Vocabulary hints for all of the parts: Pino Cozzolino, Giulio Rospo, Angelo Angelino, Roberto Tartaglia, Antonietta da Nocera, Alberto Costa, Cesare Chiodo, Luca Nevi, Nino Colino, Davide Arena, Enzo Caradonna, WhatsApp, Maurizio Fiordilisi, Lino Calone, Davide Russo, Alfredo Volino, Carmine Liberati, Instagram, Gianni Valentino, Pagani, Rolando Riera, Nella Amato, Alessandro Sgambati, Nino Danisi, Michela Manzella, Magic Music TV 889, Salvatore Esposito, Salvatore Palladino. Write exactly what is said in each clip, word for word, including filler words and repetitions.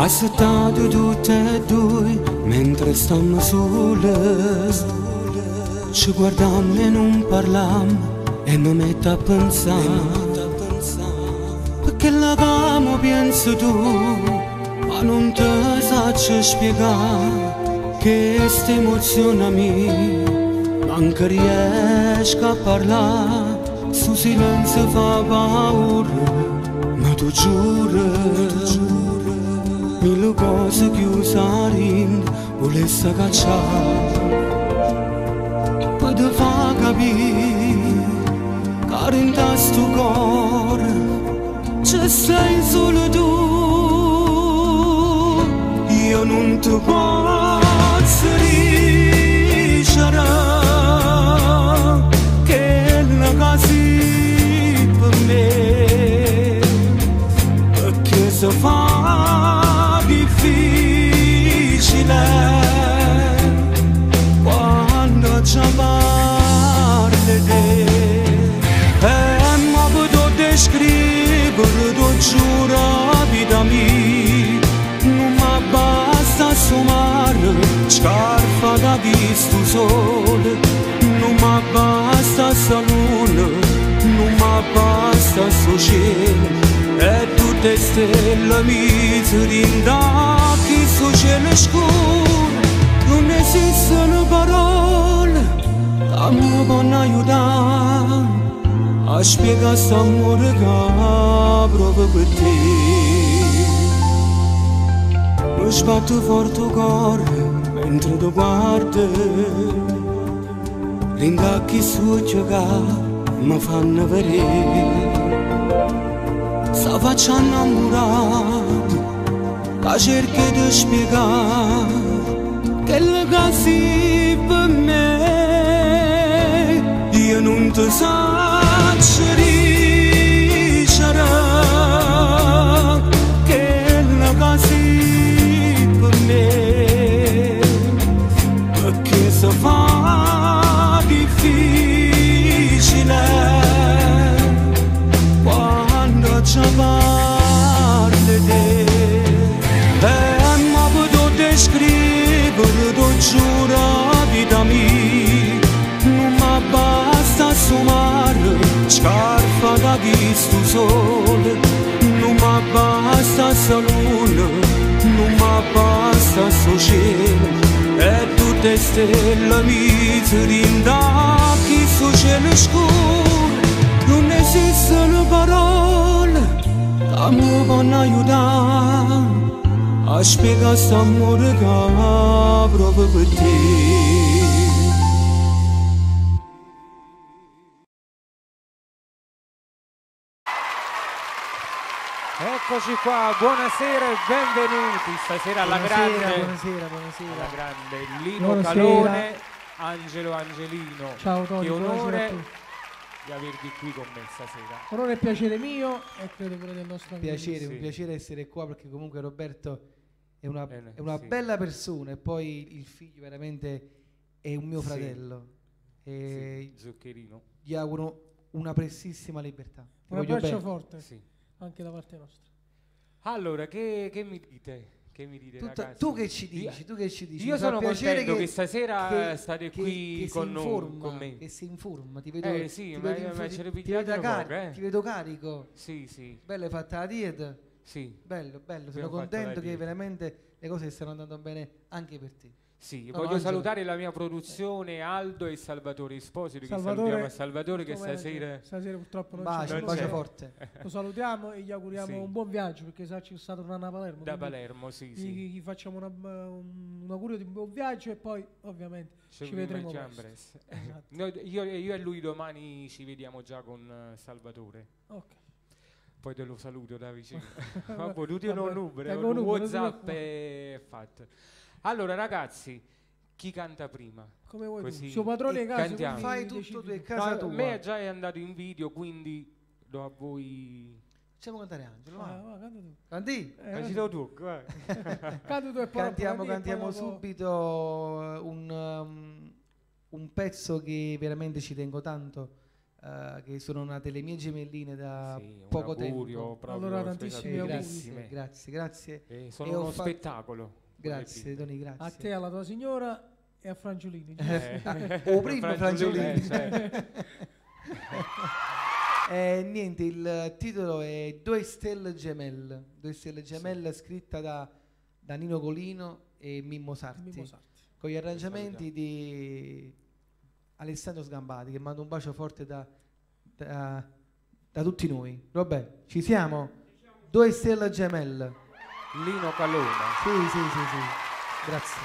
A settato tutte e due, mentre stammo sole, ci guardammo e non parlammo, e mi metto a pensare, perché l'avamo penso tu, ma non te saccio spiegare, che questa emozione mia, manca riesco a parlare, su silenzio fa paura, ma tu giuro, mille cose chiuse a rind, volesse cacciare, e poi ti fa capire, che in questo cuore ci sei solo tu. Io non ti posso dicere che la casi per me, perché se fa difficile quando ci parli te, e ma potrò descrivere tu giuro vita mia, non mi basta sommare scarpa da visto sole, non mi basta salone, non mi basta sociale, e tutte stelle mi rinda chi su cielo scuro, non esistono parole che mi possono aiutare a spiegare quest'amore che provo per te. Lo sbatto forte il cuore mentre ti guardo, rinda chi su cielo che mi fanno vedere, la faccia innamorata, la cerca di spiegare che le casi per me. Io non ti so dicere che le casi per me, perché se fa difficile parli te, e ma potrò descrivere tu giuro vita mia, non mi basta sommare scarpa da visto sole, non mi basta salone, non mi basta sociale, e tutte stelle mi rinda chi su cielo scuro, non esistono parole che mi possono aiutare a spiegare quest'amore che provo per te. Eccoci qua, buonasera e benvenuti stasera alla buonasera, grande. Buonasera, buonasera. Alla grande Lino buonasera. Calone, Angelo Angelino. Ciao Tony, che onore di avervi qui con me stasera. Onore e piacere mio e credo quello del nostro amico. Piacere, sì. Un piacere essere qua perché comunque Roberto è una, Bene, è una sì. bella persona, e poi il figlio veramente è un mio fratello. Sì. E sì, zuccherino. Gli auguro una prestissima libertà. Ti un abbraccio forte, sì, anche da parte nostra. Allora, che, che mi dite? Che mi dite, Tutta, ragazzi? Tu che ci dici? Io, tu che ci dici? Io sono contento che, che stasera che, state che, qui che con, informa, con me. Che si informa, ti vedo, eh, sì, ti ma vedo, ma ti, ti vedo carico, eh. ti vedo carico. Sì, sì. Bello, hai fatta la dieta. Sì. Bello, bello. Sono contento che veramente le cose stanno andando bene anche per te. Sì, no, voglio Angelo. salutare la mia produzione Aldo e Salvatore Esposito, che Salvatore, salutiamo a Salvatore che stasera, stasera purtroppo non bacio, c'è. Un bacio forte. Lo salutiamo e gli auguriamo sì. un buon viaggio, perché sa ci sta tornando a Palermo. Da Palermo, sì, gli, sì. Gli, gli facciamo una, un, un augurio di un buon viaggio e poi ovviamente ci, ci vedremo. Esatto. No, io, io e lui domani ci vediamo già con uh, Salvatore. Ok. Poi te lo saluto da vicino. Vabbè, tu ti ho un numero, un WhatsApp è fatto. Allora ragazzi, chi canta prima? Come vuoi Così tu? Suo padrone casa, cantiamo. Fai tutto tu e casa tua. A me già è andato in video, quindi do a voi. Facciamo cantare Angelo. Ah, va, canta tu. Canti? Eh, Canti tu, vai. Canti tu e poi Cantiamo, cantiamo subito un, um, un pezzo che veramente ci tengo tanto, Uh, che sono nate le mie gemelline da sì, poco augurio, tempo. Allora tantissimi auguri. Grazie, grazie. E sono e uno fatto... spettacolo. Grazie Tony, grazie. A te, alla tua signora e a Frangiolini. Eh. Eh. O prima Frangiolini. Frangiolini. Eh, cioè. eh, niente, il titolo è Due stelle gemelle. Due stelle gemelle sì. Scritta da, da Nino Colino e Mimmo Sarti. Mimmo Sarti. Con gli arrangiamenti di... Alessandro Sgambati, che manda un bacio forte da, da, da tutti noi. Vabbè, ci siamo? Due stelle gemelle. Lino Calone. Sì, sì, sì, sì. Grazie.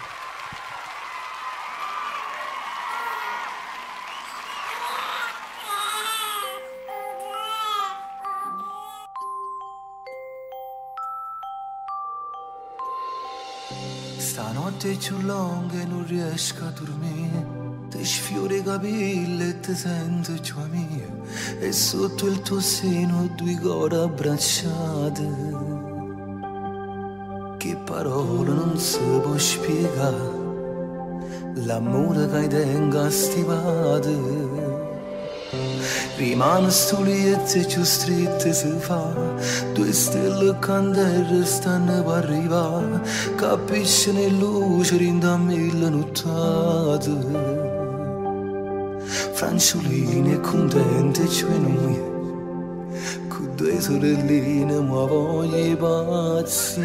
Stanotte c'è un lungo e non riesco a dormire. Ti sfiori i capelli e ti sento giù mia, e sotto il tuo seno due cuori abbracciate. Che parole non si può spiegare, l'amore che hai tenga stivate. Rimane stoliette e giù strette si fa, due stelle candele stanno per arrivare, capisci ne luce rinda mille nottate. Fanciolline contente cioè noi, con due sorelline ma voglio pazzia.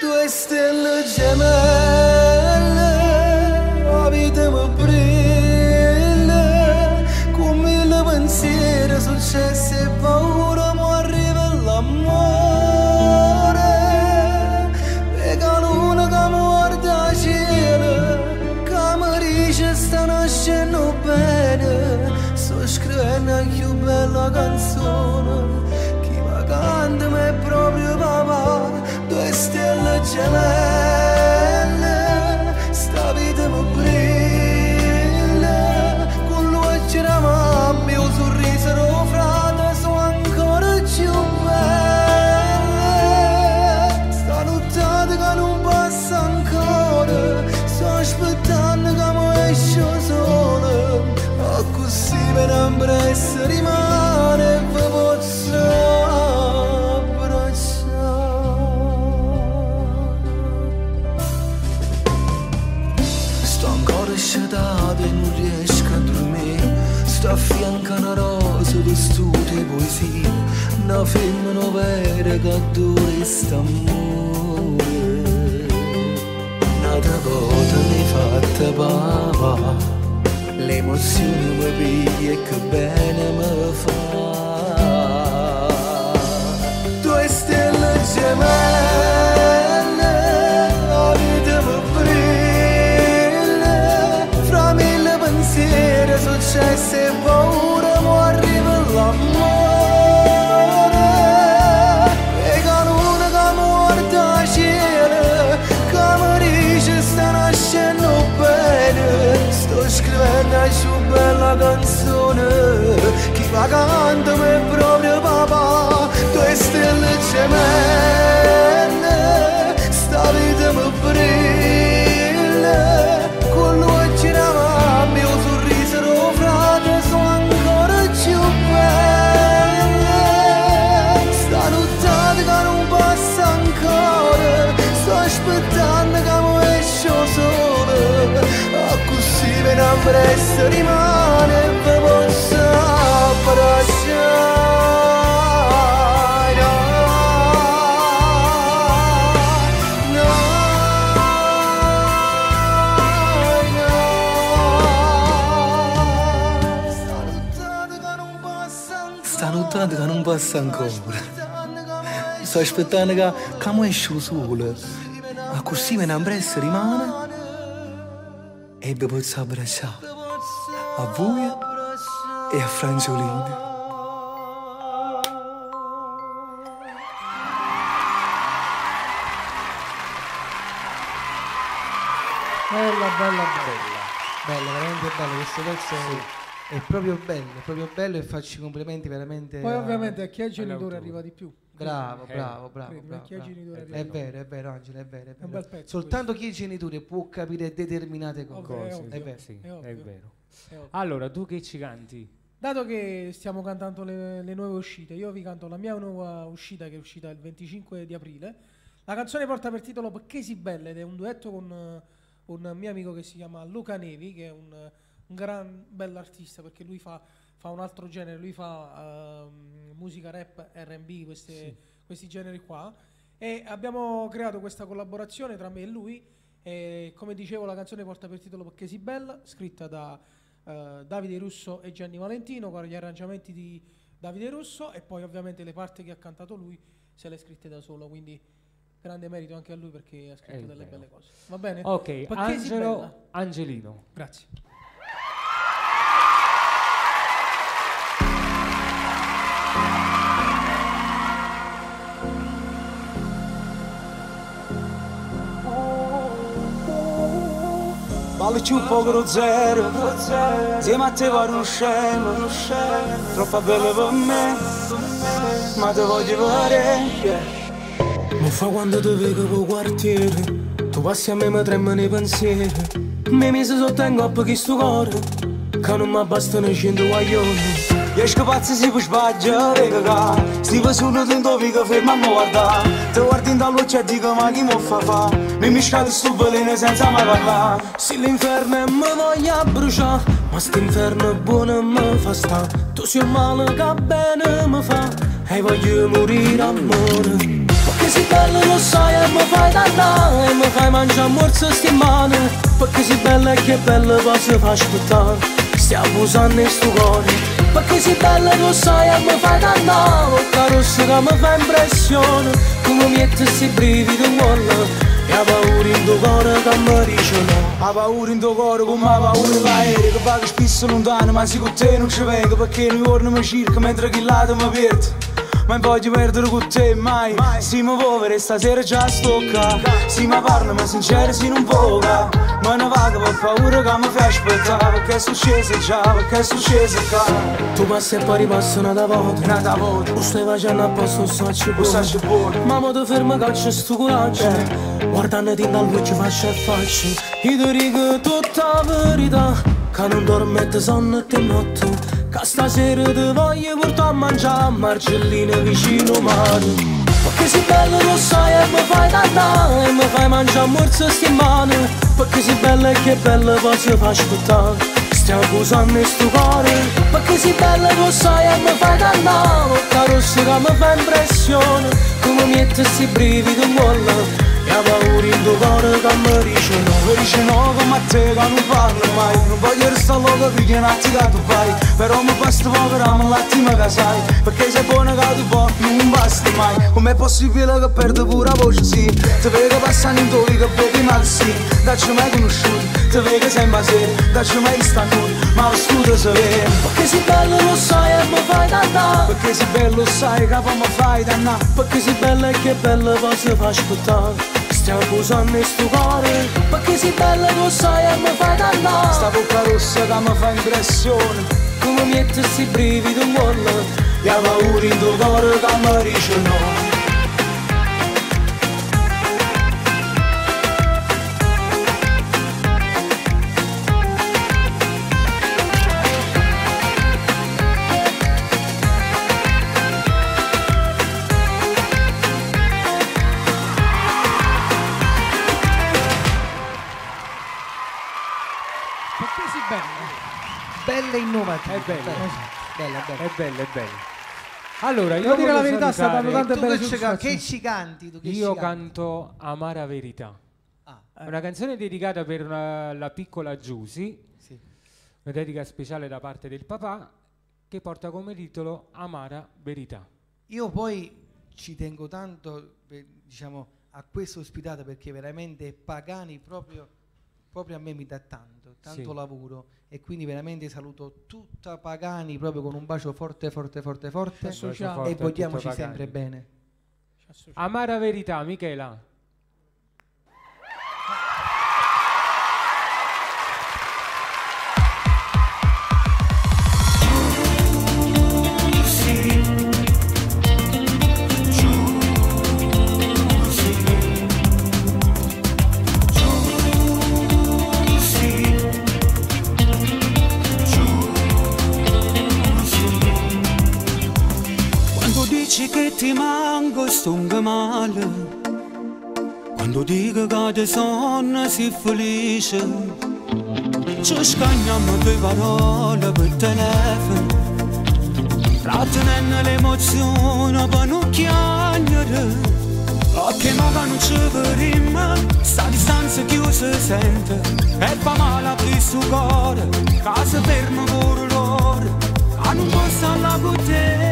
Due stelle gemelle, la vita mi brilla, con mille pensieri, successi e paura, ma arriva l'amore, e la luna che guarda il cielo. Dice sta nascendo bene, sto scrivendo la più bella canzone, chi va canta ma è proprio papà. Due stelle gemelle, sta vita mi brilla, con l'occhio da mamma e un sorriso da frate, sono ancora più belle, sta nottata che non passa ancora, sto aspettando che solo, a così per l'impressa rimane e vi posso abbracciare. Sto ancora scedato e non riesco a dormire, sto a fianco a una rosa che studia poesia, una femmina vera che adora st'amore, una tavola mi fatta papà, l'emozione mi piglia e che bene mi fa. Due stelle gemelle, la vita mi brilla, fra mille pensieri, successi e paura, mo arriva l'amore, e con una che morta a cielo, come dice sta nascendo. Sto scrivendo la più bella canzone, chi la canta è proprio papà. Due stelle gemelle, sta vita mi brilla, con l'occhio da mamma e un sorriso da frate, sono ancora più belle, sta nottata che non passa ancora, sto aspettando che mi esce solo, così per la pressa rimane e vi posso abbracciare. No, no, sta nottata che non passa ancora, sto aspettando che come esce il sole, così per la pressa rimane e vi posso abbracciare, a voi e a Frangiolini. Bella, bella, bella, bella, veramente bella, questo pezzo sì. È proprio bello, è proprio bello e faccio i complimenti veramente. Poi a, ovviamente a chi è genitore arriva di più. Bravo, bravo, bravo. bravo, bravo. È, è vero, è vero, Angela, è vero. È vero. È un bel pezzo. Soltanto questo. Chi è genitore può capire determinate cose. Ovvio, è, ovvio, è vero, sì, è, è vero. Allora, tu che ci canti? Dato che stiamo cantando le, le nuove uscite, io vi canto la mia nuova uscita che è uscita il venticinque di aprile. La canzone porta per titolo Perché si bella ed è un duetto con uh, un mio amico che si chiama Luca Nevi, che è un, uh, un gran bell'artista, perché lui fa, fa un altro genere, lui fa uh, musica rap, erre e bi, queste, sì. questi generi qua. E abbiamo creato questa collaborazione tra me e lui e, come dicevo, la canzone porta per titolo Perché si bella, scritta da uh, Davide Russo e Gianni Valentino, con gli arrangiamenti di Davide Russo, e poi ovviamente le parti che ha cantato lui se le ha scritte da solo, quindi grande merito anche a lui perché ha scritto delle belle cose. Va bene? Ok, Angelo Angelino. Grazie. Balli un po' grozzero, insieme a te vado un scemo, troppo bello per me, ma te voglio vedere. Mi fa quando ti vedo per quartiere, tu passi a me ma tremano nei pensieri. Mi miso sottengo a questo cuore, che non mi bastano cento guaglioni. E scapazzi si può sbagliare, raga, si va solo dentro vica ferma a guardare. Te guardi in luce e dico ma chi mo fa fa, mi miscali sto veleno senza mai parlare. Se l'inferno è mi voglia bruciare, ma st'inferno è buono e mi fa sta. Tu sei un male che bene mi fa, e voglio morire amore. Perché sei bello lo sai e mi fai dannare, e mi fai mangiare morso sti mani. Perché sei bella e che bella cosa fa aspettare, stiamo abusando in sto cuore. Perché sei bella lo sai e mi fai dannare, la rossa che mi fa impressione, come mette sti brividi in gola. E ha paura in tuo cuore che mi dice no, ha paura in tuo cuore come ha paura l'aereo, che vado spesso lontano ma se con te non ci vengo. Perché ogni giorno mi cerca mentre chi lato mi perde, ma non voglio perdere con te mai. Si mi povere stasera già stocca, si mi parla ma sincera si non voga. Ma ne vado per paura che mi fai aspettare, perché è successo già, perché è successo qua. Tu passi e poi ripassi una da volta, una da volta. Tu stai facendo apposta, lo sacci buono, ma mo ti fermo caccia sto coraggio, guardandoti in luce faccia e faccia. Io ti rigo tutta la verità, che non dormette sonno e te notte, che stasera ti voglio portare a mangiare marcellina vicino mare. Perché sei bello lo sai e mi fai dannare, e mi fai mangiare morso sti mani. Perché sei bella e che bella posso far aspettare, stiamo abusando in sto cuore. Perché sei bella lo sai e mi fai dannare, la rossa che mi fa impressione, come mette sti brividi in gola. E ha paura in tuo cuore che mi dice no, mi dice no come a te che non parlo mai. Non voglio restare loco perché non ti che tu fai, però mi basta povera ma l'attima che sai. Perché sei buona che tu puoi, non basta mai. Com'è possibile che perdo pure la voce sì, ti vedo passando in tuo che bevi mal sì. Dacci mai conosciuto, ti vedo sempre a sé, dacci mai istancuto, ma lo studio se vede. Perché sei bello lo sai e mi fai dannà, perché sei bello lo sai che mi fai dannà. Perché sei bella e che bella posso far ascoltare, stiamo abusando in sto cuore. Perché sei bella lo sai e mi fai dannare, sta bocca rossa che mi fa impressione, come mettersi brividi in gola. E ha paura in tuo cuore che mi dice no. È bella, bella, bella. È bella, è bella. Allora, io devo dire la verità, sta dando tante belle soddisfazioni. Che ci canti? Tu che io ci canto Amara Verità. Ah, eh. Una canzone dedicata per una, la piccola Giusy, sì. Una dedica speciale da parte del papà, che porta come titolo Amara Verità. Io poi ci tengo tanto, diciamo, a questa ospitata, perché veramente Pagani proprio, proprio a me mi dà tanto, tanto sì. lavoro. E quindi veramente saluto tutta Pagani proprio con un bacio forte, forte, forte, forte. E vogliamoci sempre bene. Amara Verità, Michela. che ti manco sto male, quando dico che ti sono si felice. Ci scagniamo due parole per telefono, trattenendo l'emozione per non chiagnere. Che ma non ci vedremo, sta distanza che io si sente, e fa male a questo cuore, che si ferma con l'ore, che non posso alla potere.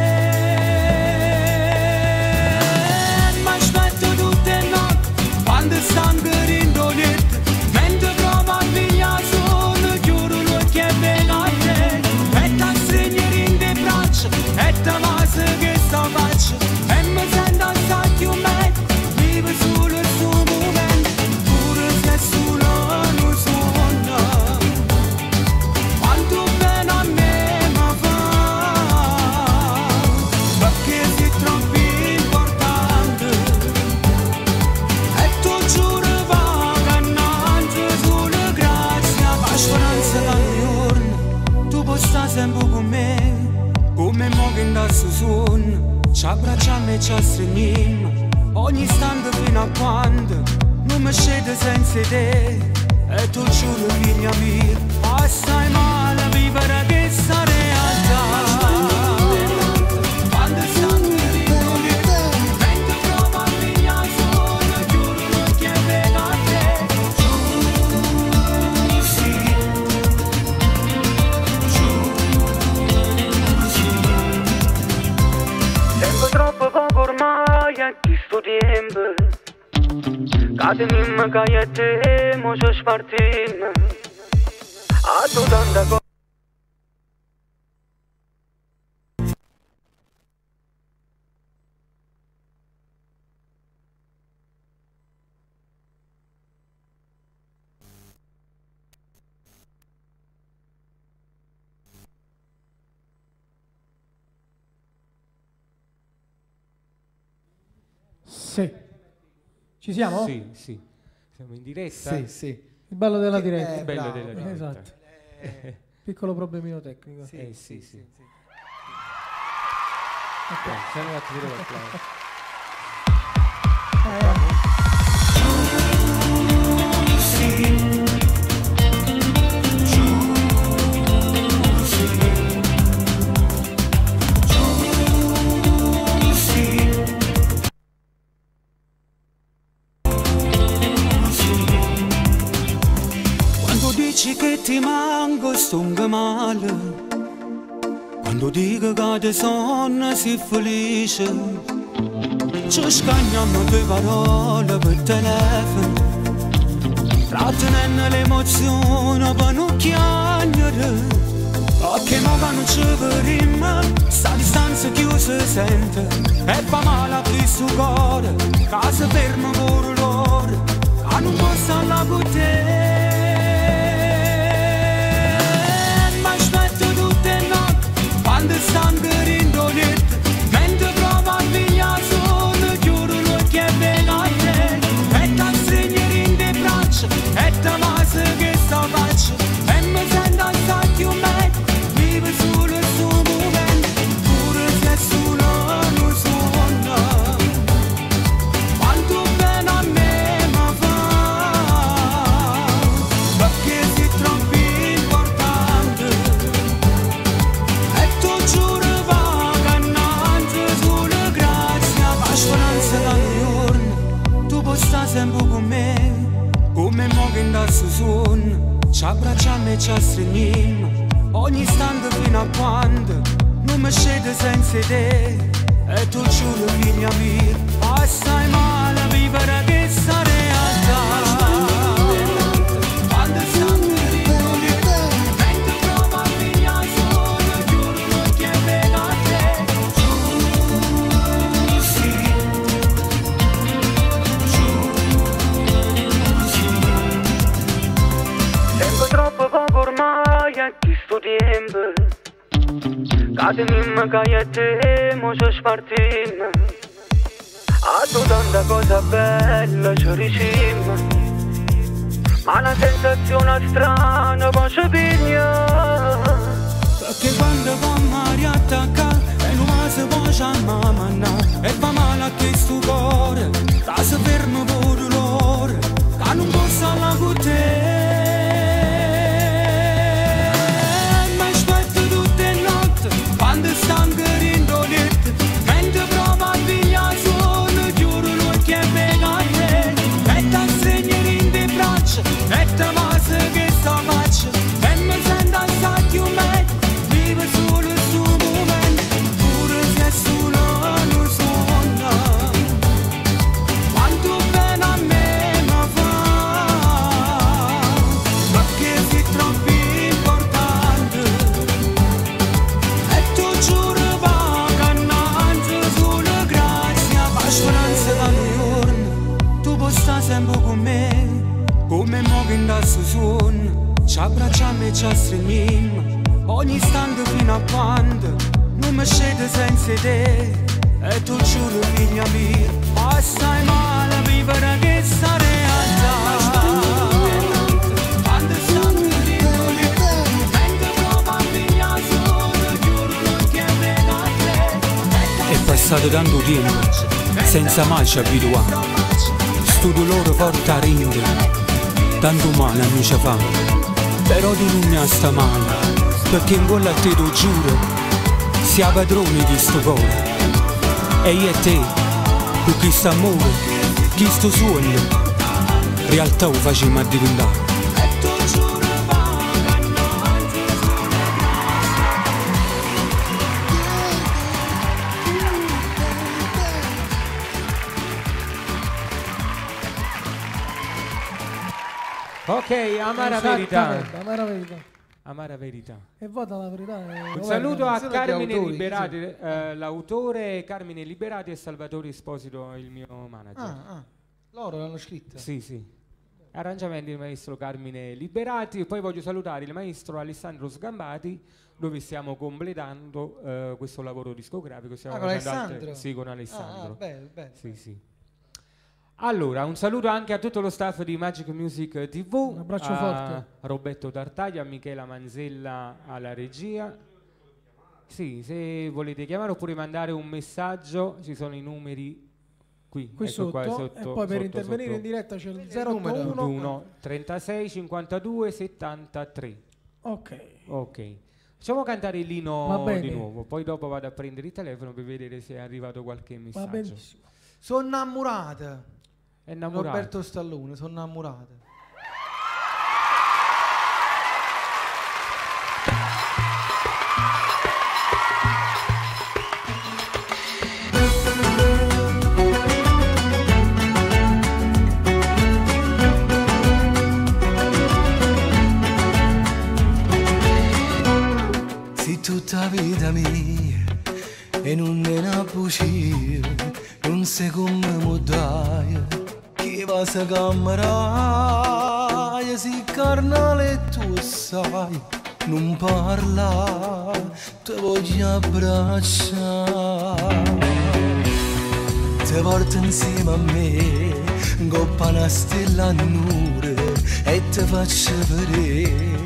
Ma aspetto tutte le notti, quando stanno rindolette, mentre provo a migliare solo, chiudo l'occhio e me la te, e t'assegno in te braccia, e te vase che sta faccia, e mi sento assai più meglio. Solo il suo momento, pure se solo non suona, quanto bene a me mi fa, perché sei troppo importante, e tu giuro vagannante solo grazie a la speranza del giorno, tu puoi stare sempre con me, come mo che andai su suono, ci abbracciamo e ci stringiamo. Ogni istante fino a quando non mi scende senza te, e tu giuro figlia mia, assai male vivere questa realtà. Cadimimma che io te mo ci spartim, a tu tanta cosa. Sì. Ci siamo? Sì, sì. Siamo in diretta? Sì, sì. Il bello della diretta. Il bello della diretta. Esatto. Eh. Piccolo problemino tecnico. Sì, eh, sì, sì. sì, sì. Ok, siamo un attimo per play. Eh. Sì. Che ti manco sto male, quando dico che ti sono si felice. Ci scagniamo due parole per telefono, trattenendo l'emozione per non chiagnere. Che ma non ci vedremo, sta distanza che io si sente, e fa male a questo cuore, che si ferma con l'ore, che non posso alla potere. Quando stanno rindolette, mentre provo a migliare solo, chiudo l'occhio e me la te, e t'assegno in te braccia, e te vase che sta faccia, e mi sento assai più meglio, vivo solo il suo momento, pure se solo non suona, quanto bene a me mi fa, perché sei troppo importante, e tu giuro vagannante solo grazie a la speranza del giorno, tu puoi stare sempre con me, come mo che andai su suono, ci abbracciamo e ci stringiamo. Ogni istante fino a quando non mi scende senza te, e tu giuro figlia mia, assai male vivere questa realtà. Cadimimma che io te mo ci spartim, a tu tanta cosa bella ci ricima, ma la sensazione strana poi ci pigna, perché quando può mare attaccare è l'umano. se vuoi c'è mamma, e fa male a questo cuore, ta se ferma pure l'ore, ta non posso alla con te. Mi aspetto tutte le notti, quando stanco rindolette, mentre provo a pigliare sole, chiudo l'occhio e me caglie, e ta segnere in te braccia, e ta base che sta faccia, e mi sento assai più meglio, vivo solo il suo momento, pure se solo non suona, quanto bene a me mi fa, ma che sei troppo importante, e tu giuro vacanza solo grazia, la speranza da giorno, tu puoi stare sempre con me, come muovi in questo suono, ci abbracciamo e ci stringiamo, ogni istante fino a quando non mi scende senza te, e tu giuro figlia mia, assai male a vivere questa realtà. È passato tanto tempo senza mai ci abituare, sto dolore porta a ringhiare, tanto male non ci fa, però di non mi sta male, perché in quella te lo giuro, sia padrone di sto cuore. E io e te, con questo amore, questo sogno, realtà lo facciamo a diventare. Ok, amara verità. amara verità. Amara verità. E vota la verità. Eh. Un saluto a Carmine Liberati, eh, l'autore, Carmine Liberati e Salvatore Esposito, il mio manager. Ah, ah. Loro l'hanno scritta. Sì, sì. Arrangiamenti del maestro Carmine Liberati. Poi voglio salutare il maestro Alessandro Sgambati, dove stiamo completando eh, questo lavoro discografico. Stiamo ah, con Alessandro? Altre... Sì, con Alessandro. Ah, bello, bello. Sì, sì. Allora, un saluto anche a tutto lo staff di Magic Music ti vu, un abbraccio a forte. Roberto Tartaglia, a Michela Manzella alla regia. Sì, se volete chiamare oppure mandare un messaggio, ci sono i numeri qui, qui ecco sotto, qua, sotto, e poi sotto, per sotto, intervenire sotto. In diretta c'è il zero otto uno trentasei cinquantadue settantatré. Ok. Ok. Facciamo cantare Lino di nuovo, poi dopo vado a prendere il telefono per vedere se è arrivato qualche messaggio. Va benissimo. Sono innamorata. Roberto Stallone, sono innamorata. Se tutta vita mia e non ne ha bugia, non sei come mudaia, se cammerai, se carnale tu sai, non parla, te voglio abbracciare. Te porto insieme a me, coppa una stella nure, e te faccio vedere,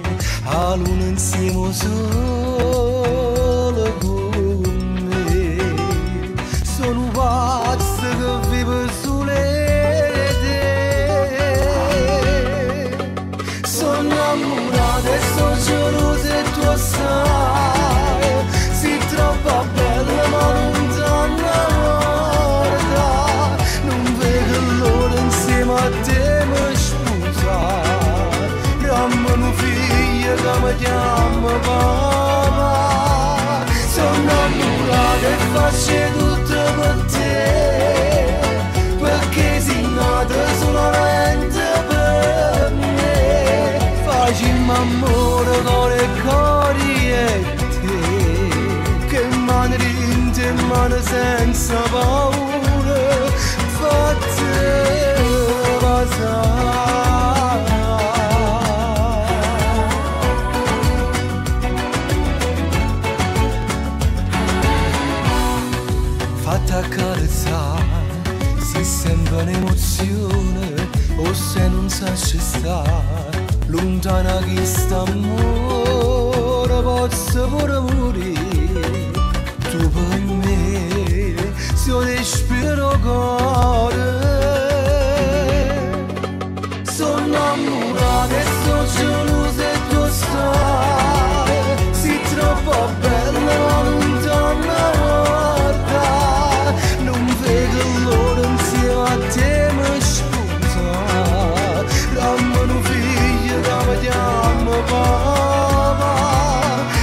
a luna insieme solo con me. Sono un pazzo che vive sulle. Adesso giuro se tu sai, si troppo bella ma lontana l'ora, non vedo l'ora insieme a te mi scusa, ramano figlia che mi chiama papà, sono innamorata e faccio tutto per te, perché sei nata solamente per me. Facciamo amore con le coriette, che mani rinte e mani senza paura, fatte basare. Fatta accarezzare, se sembra un'emozione o se non sa ci stare, lontana che st'amore posso pure morire, tu per me. emociones pero agora sou namorado e sou geloso e tu sai se troppo bella non torna volta non vedo l'ora insieme a te mi scusa dammi un figlio dammi dammi papà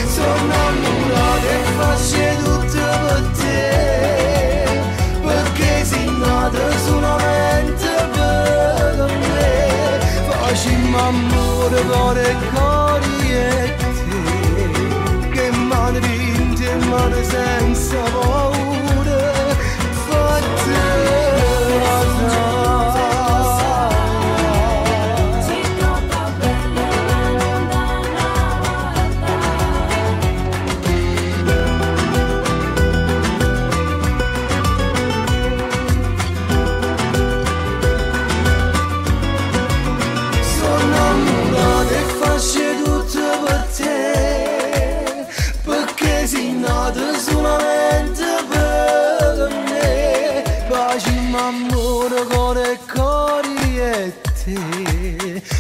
sou namorado e faccio tutto per te solamente per me facciamo amore con le coriette che mani vinte e mani senza paura fatte solamente per me facciamo amore con le coriette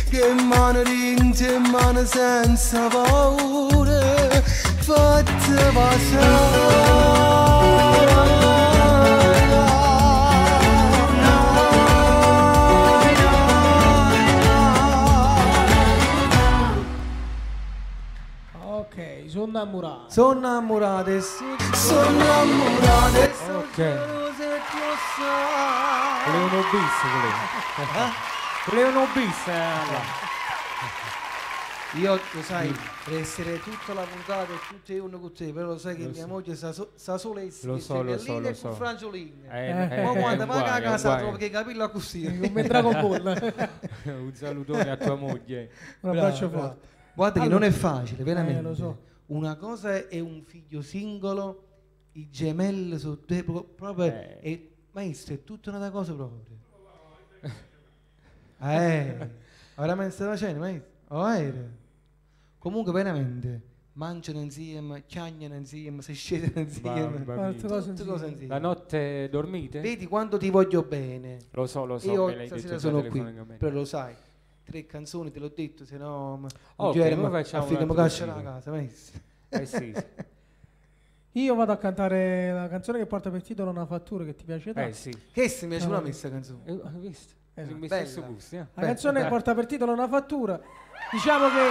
che mani rinte e mani senza paura fatte passare. Ok, sono innamorate. Sono innamorate. Sono innamorate. Ok. Leono bis, eh? Leono bis, eh, allora. Io, lo sai, per essere tutta la puntata e tutti uno con te, però lo sai che lo mia so. moglie sa, so, sa solo essere so, so, con e so. Frangiolini. Eh, eh, ma quando vai a casa trovo che capirlo così. Come Dragon Ball. Un salutone a tua moglie. Un abbraccio forte. Guarda allora, che non è facile, veramente. Eh, lo so. Una cosa è un figlio singolo, i gemelli sono due proprio. Eh. E, maestro, è tutta una cosa proprio. eh, ora mi stai facendo, maestro? Oh, comunque, veramente, mangiano insieme, ciagnano insieme, si scedono insieme. Tutte cose insieme. La notte dormite? Vedi quanto ti voglio bene. Lo so, lo so. Io me l'hai stasera detto sono qui, però lo sai. Tre canzoni te l'ho detto, se no oh, okay, ma affidiamo calcio alla casa. Eh sì, sì. Io vado a cantare la canzone che porta per titolo Una fattura che ti piace tanto. Eh sì. Che se mi piace una messa canzone. Eh, ho visto. Eh, mi stesso gusto, eh. La bella canzone che porta per titolo Una fattura. Diciamo che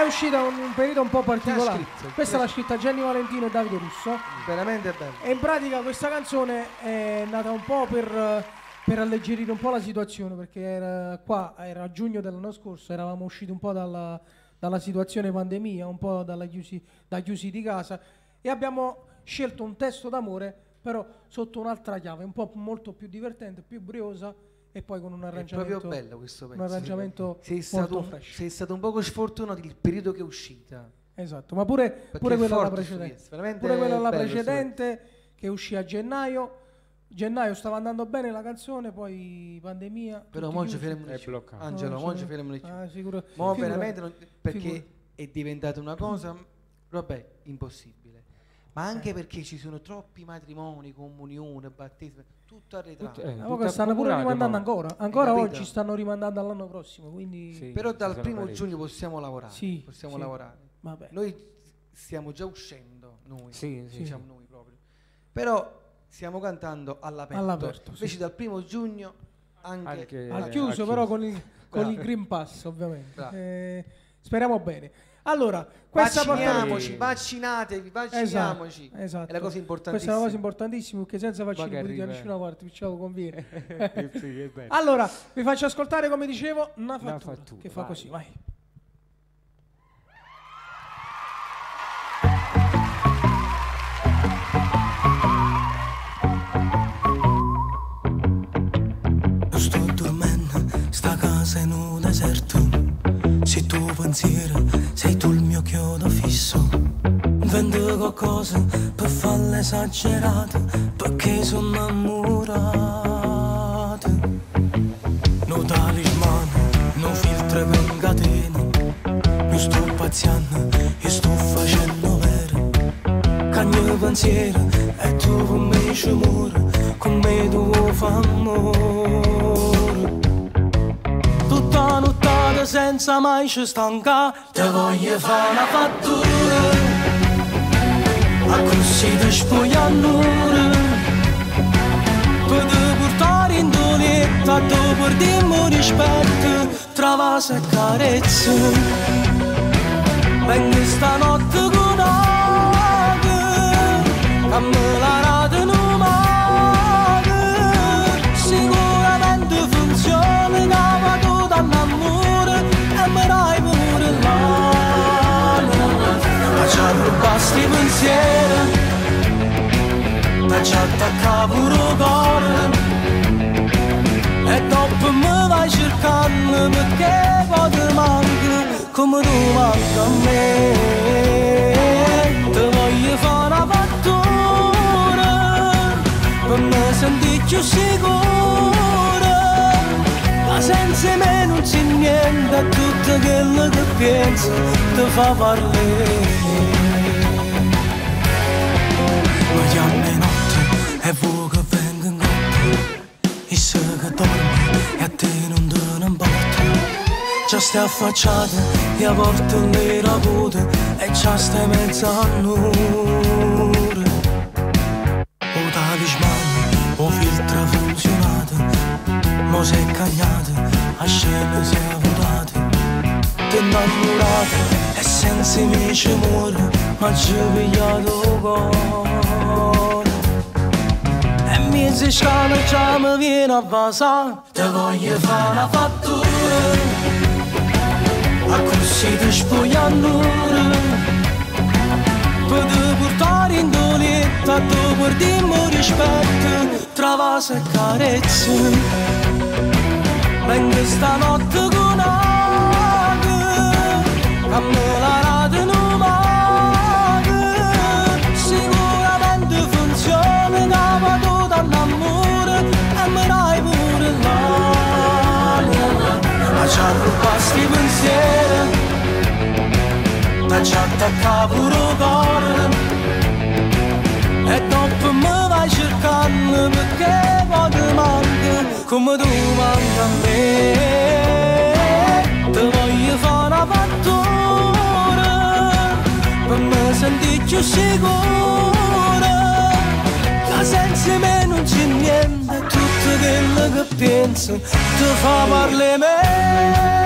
è uscita un, un periodo un po' particolare. Scritto, questa l'ha scritta Gianni Valentino e Davide Russo. Veramente bella. E in pratica questa canzone è nata un po' per per alleggerire un po' la situazione, perché era qua, era a giugno dell'anno scorso, eravamo usciti un po' dalla, dalla situazione pandemia, un po' dalla chiusi, da chiusi di casa, e abbiamo scelto un testo d'amore, però sotto un'altra chiave, un po' molto più divertente, più briosa, e poi con un arrangiamento... È proprio bello questo pezzo. Un arrangiamento sei molto stato, fresh. Sei stato un poco sfortunato il periodo che è uscita. Esatto, ma pure, pure quella alla precedente, pure quella alla precedente che uscì a gennaio, gennaio stava andando bene la canzone, poi pandemia. Però mo ci fermiamo lì. Angelo, mo ci fermiamo lì. Ah, sicuro. Mo veramente non, perché figura. È diventata una cosa vabbè, impossibile. Ma anche eh. perché ci sono troppi matrimoni, comunione, battesimi, tutto arretrato. Eh, allora stanno pure rimandando ancora, ancora oggi stanno rimandando all'anno prossimo, quindi sì, però dal primo parecchi. giugno possiamo lavorare, sì, possiamo sì. lavorare. Vabbè. Noi stiamo già uscendo noi, sì, sì. diciamo noi proprio. Però stiamo cantando all'aperto, all'aperto invece sì. dal primo giugno anche, anche al eh, chiuso, chiuso però con il, con il Green Pass ovviamente eh, speriamo bene. Allora questa vacciniamoci portata... vaccinatevi vacciniamoci esatto, esatto. È la cosa importantissima, questa è una cosa importantissima perché senza vaccini da nessuna parte ce lo conviene. Sì, allora vi faccio ascoltare come dicevo una fattura, una fattura che vai. fa così vai in un deserto, sei tuo pensiero, sei tu il mio chiodo fisso. Vendo qualcosa per farle esagerate, perché sono innamorata. No talismano, no filtro con catena, non sto pazziando, io sto facendo vero. Cagno pensiero e tu con me ci muori, con me tu fa amore. Tutta la nottata senza mai ci stancare, te voglio fare una fattura, a così ti spogli all'ora, per portare in doletta, dopo dimmi rispetto, travasa e carezze. Vengo stanotte con noi, a me la rata non male, sicuramente funziona, ma tu dammi amore e mi dai pure l'anima. Ma ci rubasti i pensieri, ma ci attacca pure il cuore, e dopo mi vai cercando perché poi ti manca come tu manca a me. Te voglio fare una fattura per me sentire più sicura, ma senza me non c'è niente, tutto quello che penso ti fa parlare. Ma chiama in notte e vuoi che venga in notte, e se che dormi e a te non te ne importa. C'è sta affacciata e a volte le rapute e c'è sta mezz'annore. O talismano o filtra funzionata, mo sei cagnata, a scena si è avutata. T'è innamorata e senza mi ci muore, ma c'è pigliato cuore. E mi ziscano già mi viene a basare, te voglio fare una fattura, a così ti spogli all'ora, per te portare in doletta, dopo dimmi rispetto, travasa e carezze. Vengo stanotte con noi, a me la rata non manca, sicuramente funziona, ma tu dammi amore e mi dai pure l'anima. Ma ci rubasti i pensieri, ma ci attacca pure il cuore, e dopo mi vai cercando perché poi ti manca come tu manca a me. Ti voglio fare una fattura per me sentire più sicura, che senza me non c'è niente, tutto quello che penso ti fa parlare me.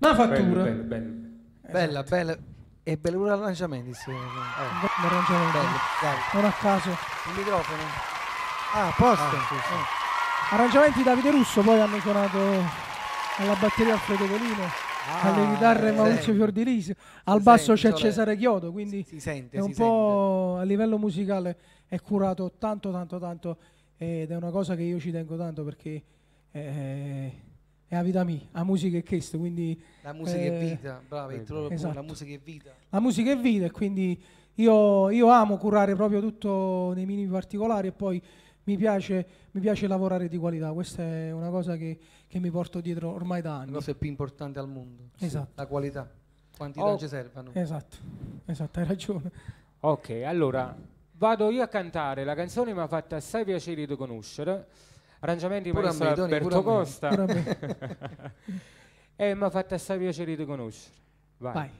Una fattura bello, bello, bello. Bella, esatto. Bella e bello un arrangiamento, eh. Un arrangiamento bello, bello. Non a caso il microfono ah posto ah, sì, sì. Eh. Arrangiamenti Davide Russo, poi hanno suonato alla batteria Alfredo Volino, ah, alle chitarre Maurizio Fiordilisi, al basso c'è Cesare Chiodo, quindi si sente, è un si po' sente. A livello musicale è curato tanto tanto tanto ed è una cosa che io ci tengo tanto perché eh, è la vita mia, la musica è questo, quindi... La musica eh, è vita, brava, esatto. La musica è vita. La musica è vita e quindi io, io amo curare proprio tutto nei minimi particolari e poi mi piace, mi piace lavorare di qualità, questa è una cosa che, che mi porto dietro ormai da anni. La cosa più importante al mondo, esatto. Sì, la qualità, quantità oh. ci servono. Esatto, esatto, hai ragione. Ok, allora vado io a cantare la canzone, mi ha fatto assai piacere di conoscere. Arrangiamenti per Alberto Costa e mi ha fatto assai piacere di conoscere. Vai. Vai.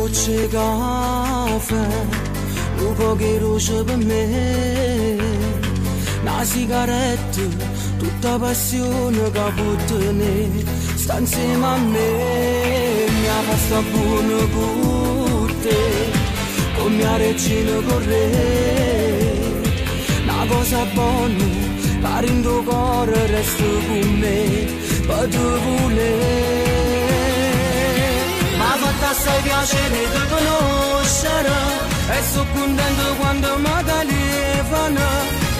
voce gaffa, un po' che roce per me, una sigaretta, tutta passione che puttane, sta insieme a me, mia pasta buona con te, con mia regina corre, una cosa buona, la rindo cuore, resto con me, per te voler. Ma fatta assai piacere di conoscere, e sono contento quando mi telefona,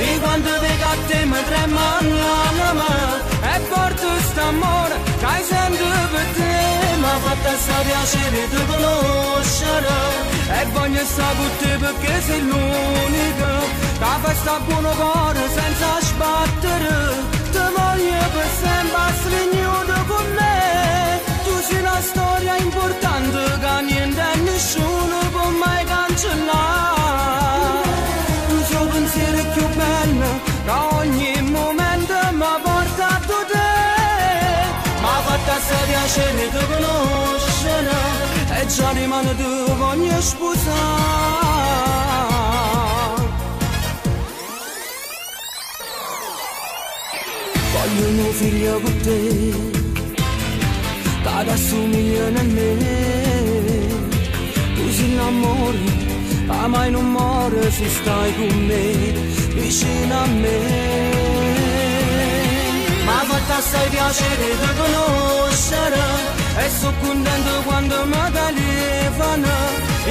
e quando vedo a te mi trema l'anima, e porto st'amore che sento per te. Ma fatta assai piacere di conoscere, e voglio stare con te perché sei l'unica, che fa sta buono cuore senza sbattere, ti voglio per sempre svenuto con me. C'è una storia importante che niente e nessuno può mai cancellare. Il suo pensiero è più bello che ogni momento mi porta a te. Ma fatta se piacere di conoscere, e già rimane tu voglio sposare. Voglio un mio figlio con te, che assomigliano a me, tu sei l'amore, ma mai non muore se stai con me, vicino a me. Ma fatta sai piacere di conoscere, e sono contento quando mi telefona,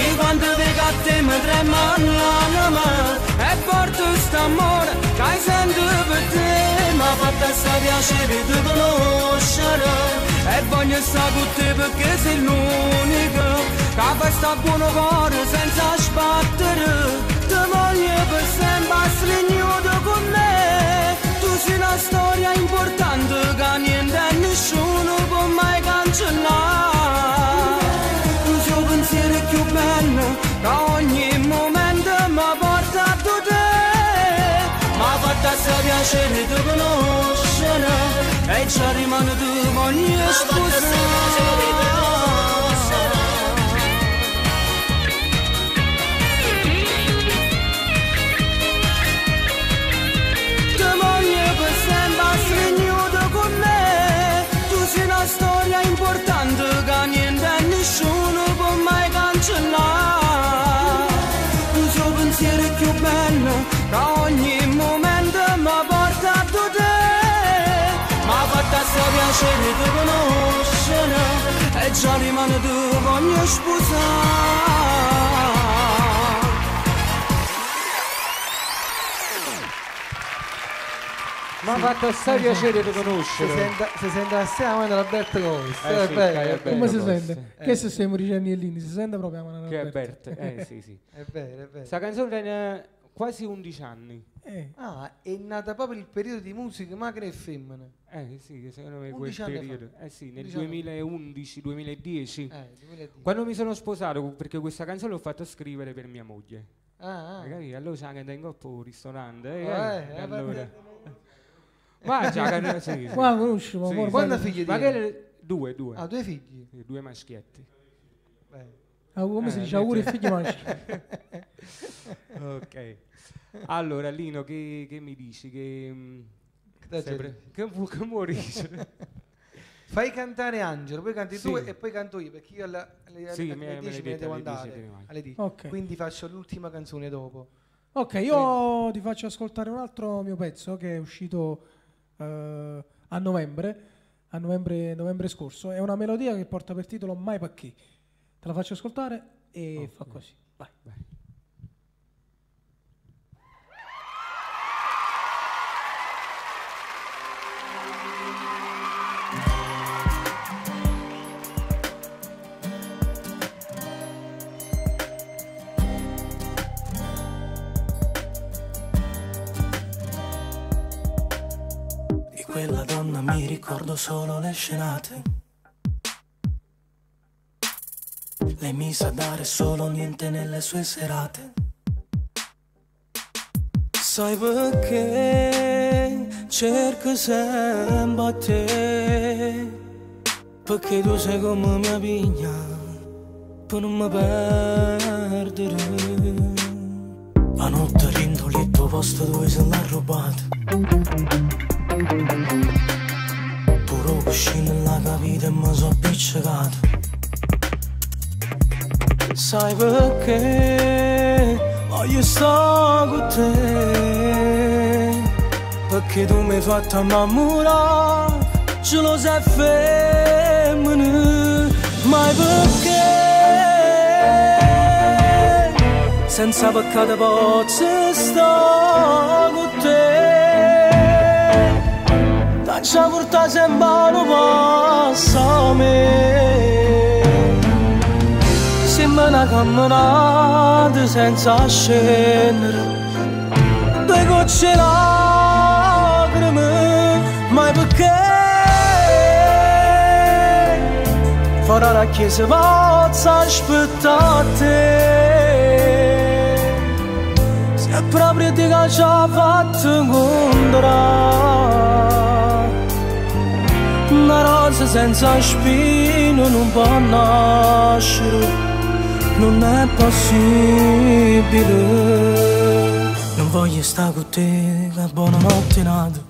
e quando vedo a te mi trema l'anima, e porto st'amore che sento per te. Ma fatta sai piacere di conoscere, e voglio stare con te perché sei l'unica, che fa sta buono cuore senza sbattere, ti voglio per sempre svenuto con me. Tu sei una storia importante che niente e nessuno può mai cancellare. Il suo pensiero è più bello che ogni momento mi porta a te. Ma fatta se piacere di conoscere, e già rimane tu voglio sposare. Piacere di conoscere, e già rimane tu voglio sposare. Ma sì, fatto assai piacere di conoscere. Si sente assieme ad Alberto Costa, eh, eh, sì, bello. Come si sente? Eh, che se siamo ricerniellini, si sente proprio a che Alberto. Eh sì sì. È vero, è vero. Sta canzone tiene quasi undici anni. Eh. Ah, è nata proprio il periodo di musica magra e femmina. Eh sì, secondo me quel periodo. Eh sì, nel duemilaundici duemiladieci. Eh, duemiladieci. Quando mi sono sposato, perché questa canzone l'ho fatta scrivere per mia moglie. Ah, ah. Magari allora c'è anche tengo un ristorante. Eh, eh, eh, allora. Ma già sì, sì. Qua conosciamo. Sì, quando sì, figli di le... Due, due. Ah, due figli? Sì, due maschietti. Beh. Ah, come eh, si dice, auguri e figli maschietti. Ok. Allora Lino, che, che mi dici? Che, mh, sempre, che, mu che muorisce? Fai cantare Angelo, poi canti sì. tu e poi canto io, perché io alla, alle, sì, alle dieci me ne devo andare, alle dieci. Okay. Quindi faccio l'ultima canzone dopo. Ok, io sì. ti faccio ascoltare un altro mio pezzo che è uscito uh, a novembre, a novembre, novembre scorso. È una melodia che porta per titolo Mai Pacchi. Te la faccio ascoltare e okay. fa così. Vai, vai. Quella donna mi ricordo solo le scenate. Lei mi sa dare solo niente nelle sue serate. Sai perché cerco sempre a te, perché tu sei come mia pigna per non mi perdere. La notte rindo lì il tuo posto dove se l'ha rubato. Puro cuscino nella capita e mi sono appiccicato. Sai perché voglio stare con te? Perché tu mi hai fatto innamorare, ce lo sai femmina. Ma perché? Senza peccato posso stare con te. Taccia porta sembra non passa a me. Sembra una camminata senza scendere. Due gocce lacrime, ma perché? Farà la chiesa pazza aspetta te. E proprio ti che ci ha fatto incontrare, una rosa senza spino non può nascere, non è possibile. Non voglio stare con te, che buonanotte nato.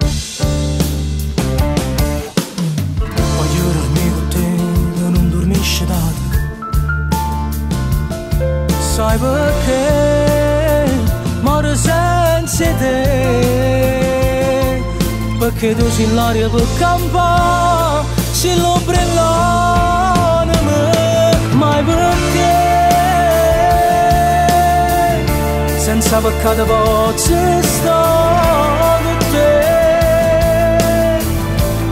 Voglio dormire con te, che non dormisci tanto. Sai perché? Moro senza te, perché tu sei l'aria per campo, sei l'ombrellone, ma perché? Senza peccato posso stare con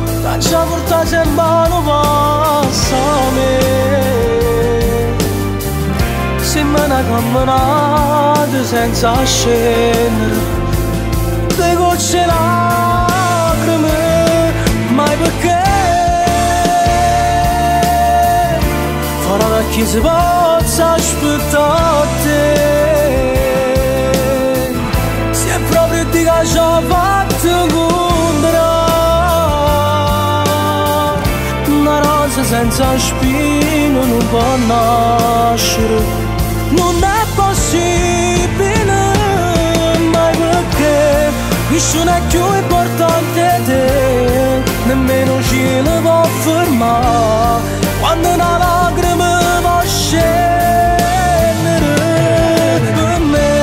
te, taccia porta sembra non passa a me, sembra una camminata senza scendere, le gocce lacrime, ma perché? Farà la chiesa pazza aspettare te, se è proprio di che ci ha fatto incontrare, una rosa senza spino non può nascere, non è possibile, ma perché nessuno è più importante te, nemmeno ci le può fermare, quando una lacrima va a scendere per me.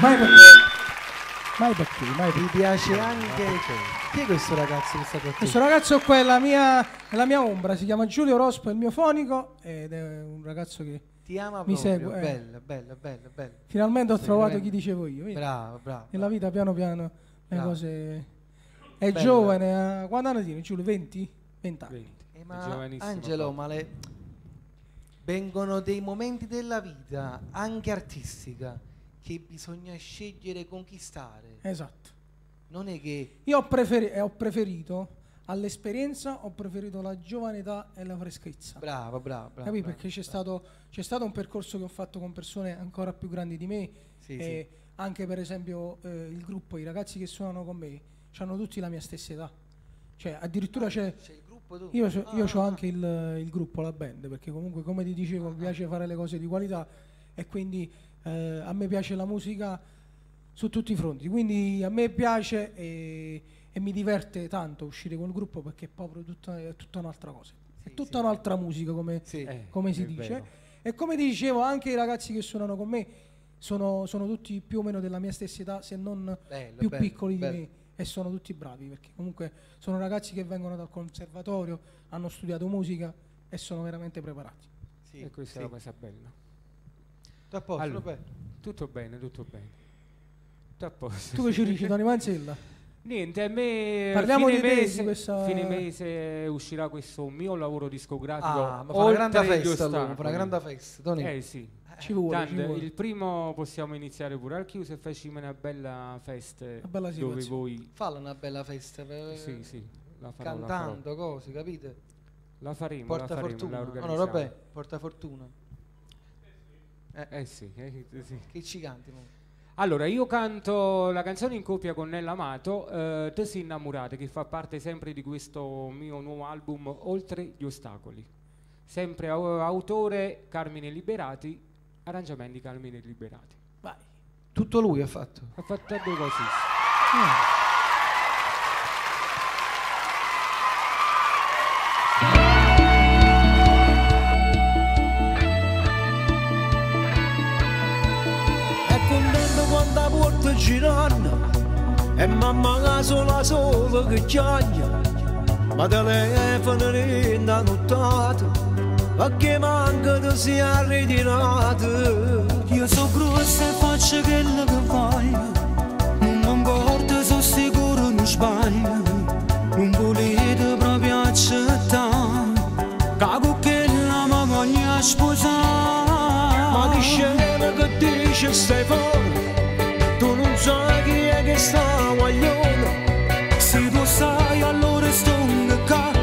Mai perché, mai perché, mai mi piace anche. Chi è questo ragazzo che sta con te? Questo ragazzo qua è la mia, è la mia ombra, si chiama Giulio Rospo, è il mio fonico ed è un ragazzo che ti ama mi proprio, segue. Eh. Bello, bello, bello, bello. Finalmente ho sei trovato veramente... chi dicevo io. Vedi? Bravo, bravo. Nella vita piano piano le cose. È bello, giovane, bello. Quanti anni tiene Giulio? venti? venti anni. Eh, ma Angelo, ma le... vengono dei momenti della vita, anche artistica, che bisogna scegliere e conquistare. Esatto. Non è che... Io ho, preferi eh, ho preferito all'esperienza, ho preferito la giovane età e la freschezza. Bravo, bravo, bravo. Capì? Bravo, perché c'è stato, stato un percorso che ho fatto con persone ancora più grandi di me. Sì, e sì. Anche per esempio eh, il gruppo, i ragazzi che suonano con me, hanno tutti la mia stessa età. Cioè addirittura ah, c'è... il gruppo tu? Io, ah, io ah, ho ah. anche il, il gruppo, la band, perché comunque come ti dicevo ah, mi piace ah. fare le cose di qualità e quindi... Eh, a me piace la musica su tutti i fronti, quindi a me piace e, e mi diverte tanto uscire col gruppo perché è proprio tutta, è tutta un'altra cosa, sì, è tutta sì, un'altra musica come, sì, eh, come si dice. Vero. E come ti dicevo anche i ragazzi che suonano con me sono, sono tutti più o meno della mia stessa età, se non bello, più bello, piccoli bello. di me, e sono tutti bravi perché comunque sono ragazzi che vengono dal conservatorio, hanno studiato musica e sono veramente preparati. Sì, e questa sì. è una cosa bella. Posto, allora, tutto bene, tutto bene. Tutto a posto. Tu che ci dici, Tony Manzella? Niente, a me Parliamo fine, di mese, di questa... fine mese uscirà questo mio lavoro discografico. Ah, ma fa una grande festa, fa una grande festa, Tony. Eh sì. Ci vuole, Dante, ci vuole. Il primo possiamo iniziare pure al chiuso e facciamo una bella festa, una bella dove voi... Falla una bella festa per... sì, sì, la farò, cantando la cose, capite? La faremo, porta la faremo, fortuna. La organizziamo. Allora, vabbè, porta fortuna. Eh, eh sì, eh, sì. Che ci canti? Mo? Allora, io canto la canzone in coppia con Nella Amato, eh, Te si innamorate, che fa parte sempre di questo mio nuovo album Oltre gli ostacoli. Sempre autore Carmine Liberati, arrangiamenti Carmine Liberati. Vai. Tutto lui ha fatto. Ha fatto due cose. Mm. È contento quando a volte girano e mamma la sola sola che chiaglia, ma telefono rinda nottata perché manca tu sia ritirato. Io so grossa e faccio quello che voglio, non mi importa, sono sicuro non sbaglio, non volete proprio accettare cago che la mia voglia sposare. Ma chi scema che dice stai fuori, tu non sai chi è che sta guaglione, se tu sai allora sto un capo.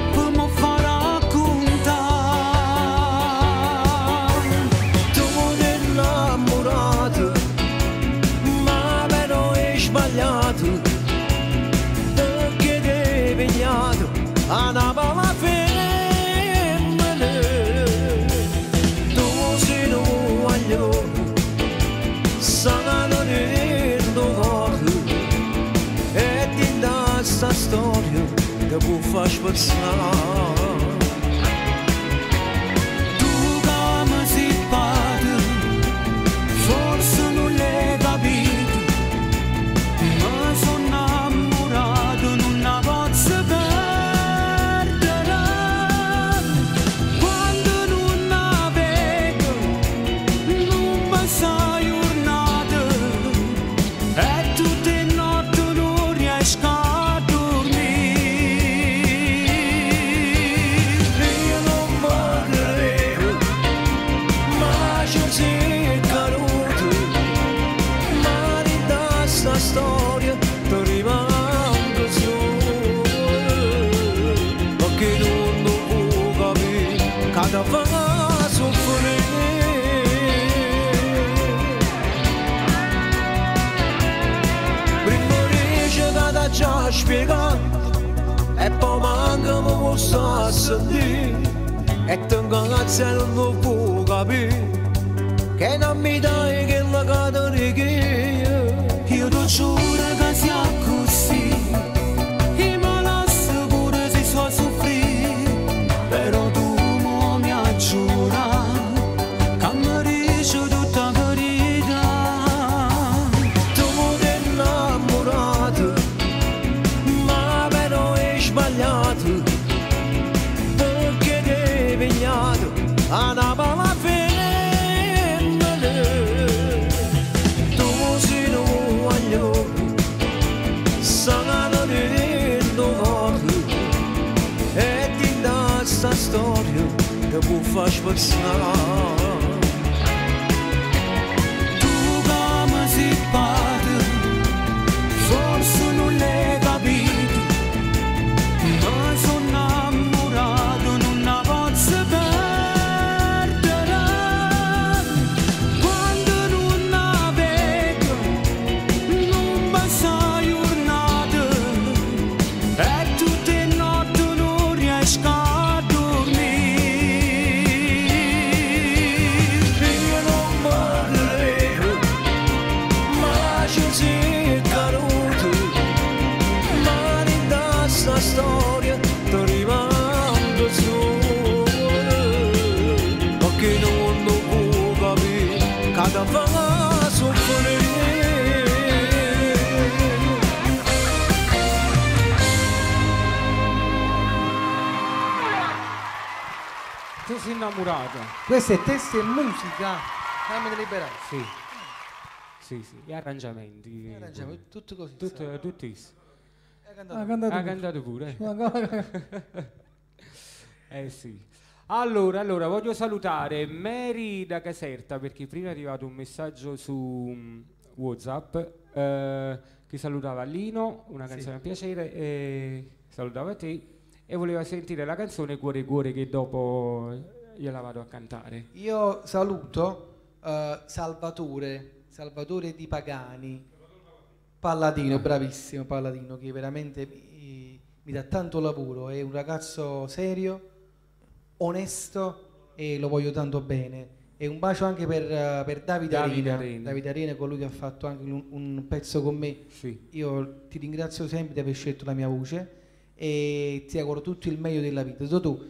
Te può far passare tu come si parla, forse non l'hai capito, ma sono innamorato, non la posso perdere. Quando non la vedo non passa giornata e tutte le notti non riesco a e poi manca mi posso sentire e tengo la zero non può capire che non mi dai che la cata di chi io ti giuro che sia così e mi lascio pure se so soffrire, però tu mi hai giurato che mi dici tutta verità. Tu mi innamorato ma però è sbagliato perché ti hai pegnato a una parola femmine. Tu sei un uomo sanato nel tuo corpo e ti dà questa storia che può far passare. Tu come si parla, forse non l'hai capito, ma sono innamorato, non la posso perdere. Quando non la vedo, non passa giornata e tutte le notti non riesco a dormire. Io non volevo, ma ci sei caduto, ma in questa storia ti rimango solo, perché non lo puoi capire, cada volta soffrire. Tu sei innamorato. Questa è Testa e Musica, Carmine Liberati. Sì. Sì, sì, gli arrangiamenti. Eh, arrangiamo, tutto così. Tutto, sai. tutti. Ha cantato, Ah, cantate pure. pure. eh. eh sì. Allora, allora, voglio salutare Mary da Caserta, perché prima è arrivato un messaggio su um, WhatsApp eh, che salutava Lino, una canzone sì. a piacere, e salutava te e voleva sentire la canzone Cuore Cuore, che dopo gliela vado a cantare. Io saluto uh, Salvatore, Salvatore di Pagani, Palladino, bravissimo Palladino, che veramente mi, mi dà tanto lavoro, è un ragazzo serio, onesto, e lo voglio tanto bene. E un bacio anche per, uh, per Davide Arena. Davide Arena è colui che ha fatto anche un, un pezzo con me. Sì. Io ti ringrazio sempre di aver scelto la mia voce e ti auguro tutto il meglio della vita. Tu,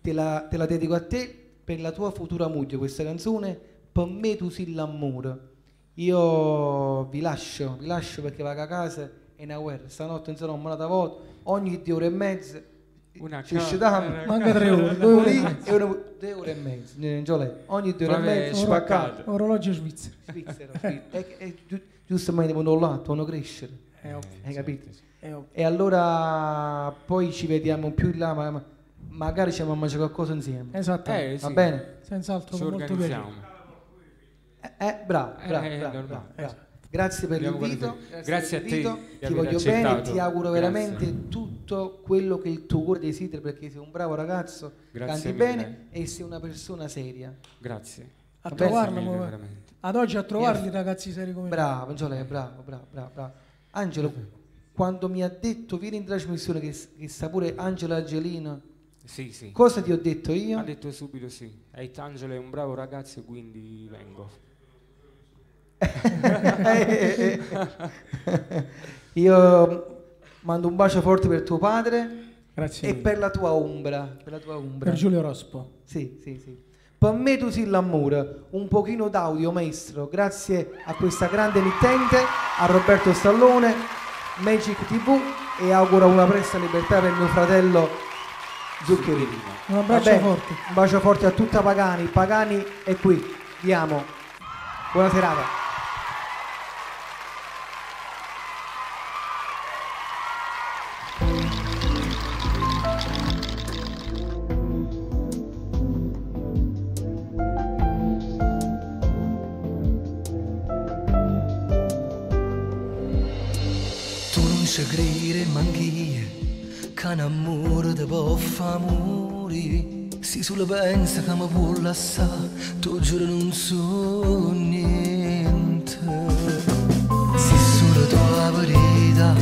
te, la, te la dedico a te per la tua futura moglie, questa canzone, Per me tu sei l'amore. Io vi lascio, vi lascio perché vado a casa e una guerra. Stanotte non sarò una volta, ogni due ore e mezza. Una ci usciamo, manca tre ore, due ore, ore e una, due ore e mezzo, ogni due ore Vabbè, e mezzo spaccato. Orologio svizzero. Svizzero, giustamente devono là, devono crescere, eh, hai certo, capito? Certo. E allora poi ci vediamo più in là, ma, ma, magari ci andiamo a mangiare qualcosa insieme. Esatto, eh, va sì. bene? Senz'altro, ci organizziamo. Eh, eh, bravo, bravo, eh, bravo, bravo, bravo. Grazie per l'invito, grazie, grazie per a te, ti voglio accettato. bene, ti auguro grazie. veramente tutto quello che il tuo cuore desidera, perché sei un bravo ragazzo, grazie canti mille. bene e sei una persona seria. Grazie. A Va trovarlo, mille, ad oggi a trovarli yeah. ragazzi seri come te. Bravo, Angelo, bravo, bravo, bravo, bravo. Angelo, quando mi ha detto vieni in trasmissione che, che sa pure Angelo Angelino, sì, sì. cosa ti ho detto io? Ha detto subito sì, e Angelo è un bravo ragazzo, quindi vengo. Io mando un bacio forte per tuo padre Grazie e mille. per la tua ombra, per la tua ombra. Per Giulio Rospo. Sì, sì, sì. Per me tu sei l'amore, un pochino d'audio maestro. Grazie a questa grande emittente, a Roberto Stallone, Magic tivù, e auguro una presta libertà per mio fratello Zuccherini. Un abbraccio Vabbè, forte. Un bacio forte a tutta Pagani. Pagani è qui, vi amo. Buona serata. Segrire manchie, can amore de boffa muri. Si sulla pensa che mi vuol lassare, tu giuro non so niente. Si sulla tua verità,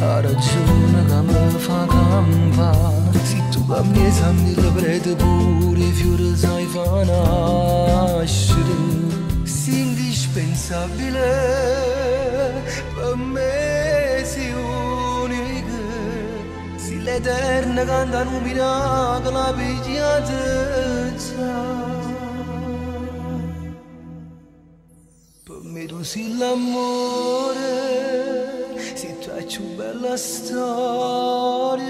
a ragione che mi fa campare. Si tu cammini sanni la prete pure, fiore sai fa nascere. Si indispensabile per me. L'eterna canta numina che la pigliatezza. Per me tu sei l'amore, sei la più bella storia.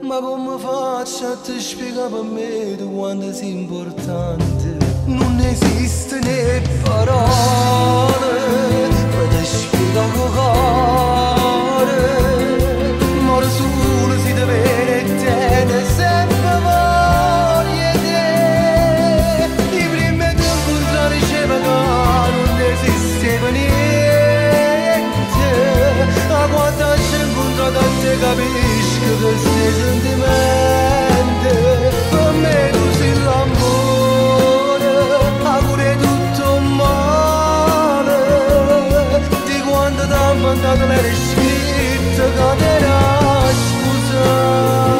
Ma come faccio a te spiegare per me tu quanto sei importante? Non esiste né parole per te spiegare il cuore. Capisci che questi sentimenti per me tu sei l'amore, augure tutto male di quando ti ha mandato le riscritte che te l'ha scusato.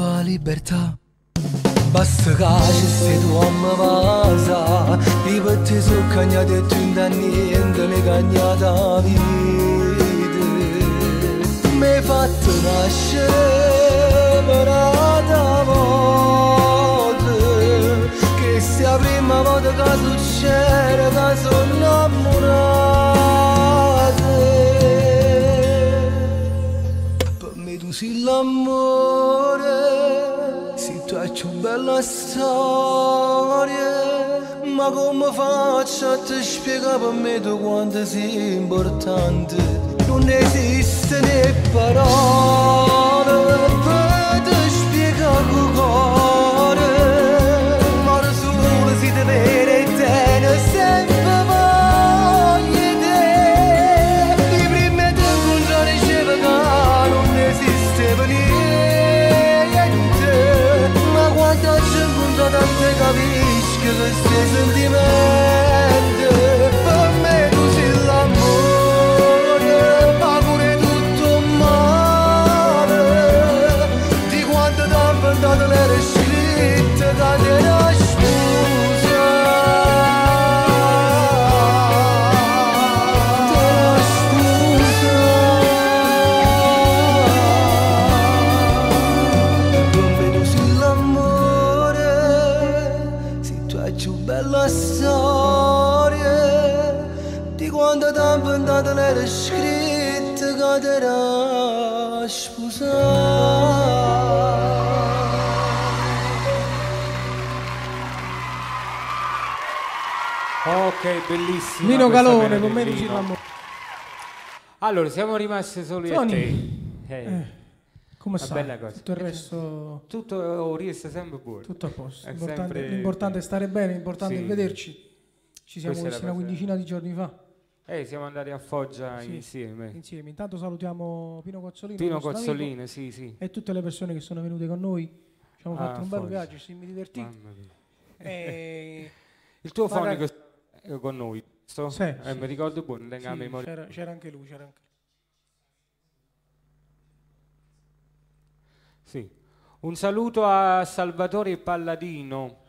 La libertà basta che ci sei tu a me vasa, io per te so cagnata e tu non da niente mi cagnata vita. Mi hai fatto nascere per una volta, che sia la prima volta che succede che sono innamorata. Per me tu sei l'amore, faccio bella storia, ma come faccio a te spiegare per me tu quanto sei importante? Non esiste né parole per te spiegare il cuore, ma da solo si deve vedere bene sempre voglio te. I primi te incontrare diceva che non esisteva niente, ma quando ci incontrate te capisci che questo sentimento per me tu sei l'amore, ma pure tutto male di quanto ti ha inventato le rescritte che te nascono. Era scritta che te la sposai. Ok, bellissimo. Nino Calone, con me dicevamo. Allora, siamo rimasti soli a te. Hey. Eh. Come una sai, bella cosa. Tutto il resto... Tutto oh, resta sempre buono. Tutto a posto. L'importante è, sempre... l'importante è stare bene, l'importante sì. è vederci. Ci siamo visti una quindicina di giorni fa. Eh, siamo andati a Foggia sì, insieme. insieme. Intanto salutiamo Pino Cozzolino, Pino Cozzolino sì, sì. e tutte le persone che sono venute con noi. Ci abbiamo ah, fatto un bel viaggio, siamo divertiti. E... Il tuo Parla... fonico è con noi, so? sì, eh, sì. mi ricordo buono, tenga sì, a memoria. C'era, c'era anche lui, c'era anche sì. Un saluto a Salvatore Palladino.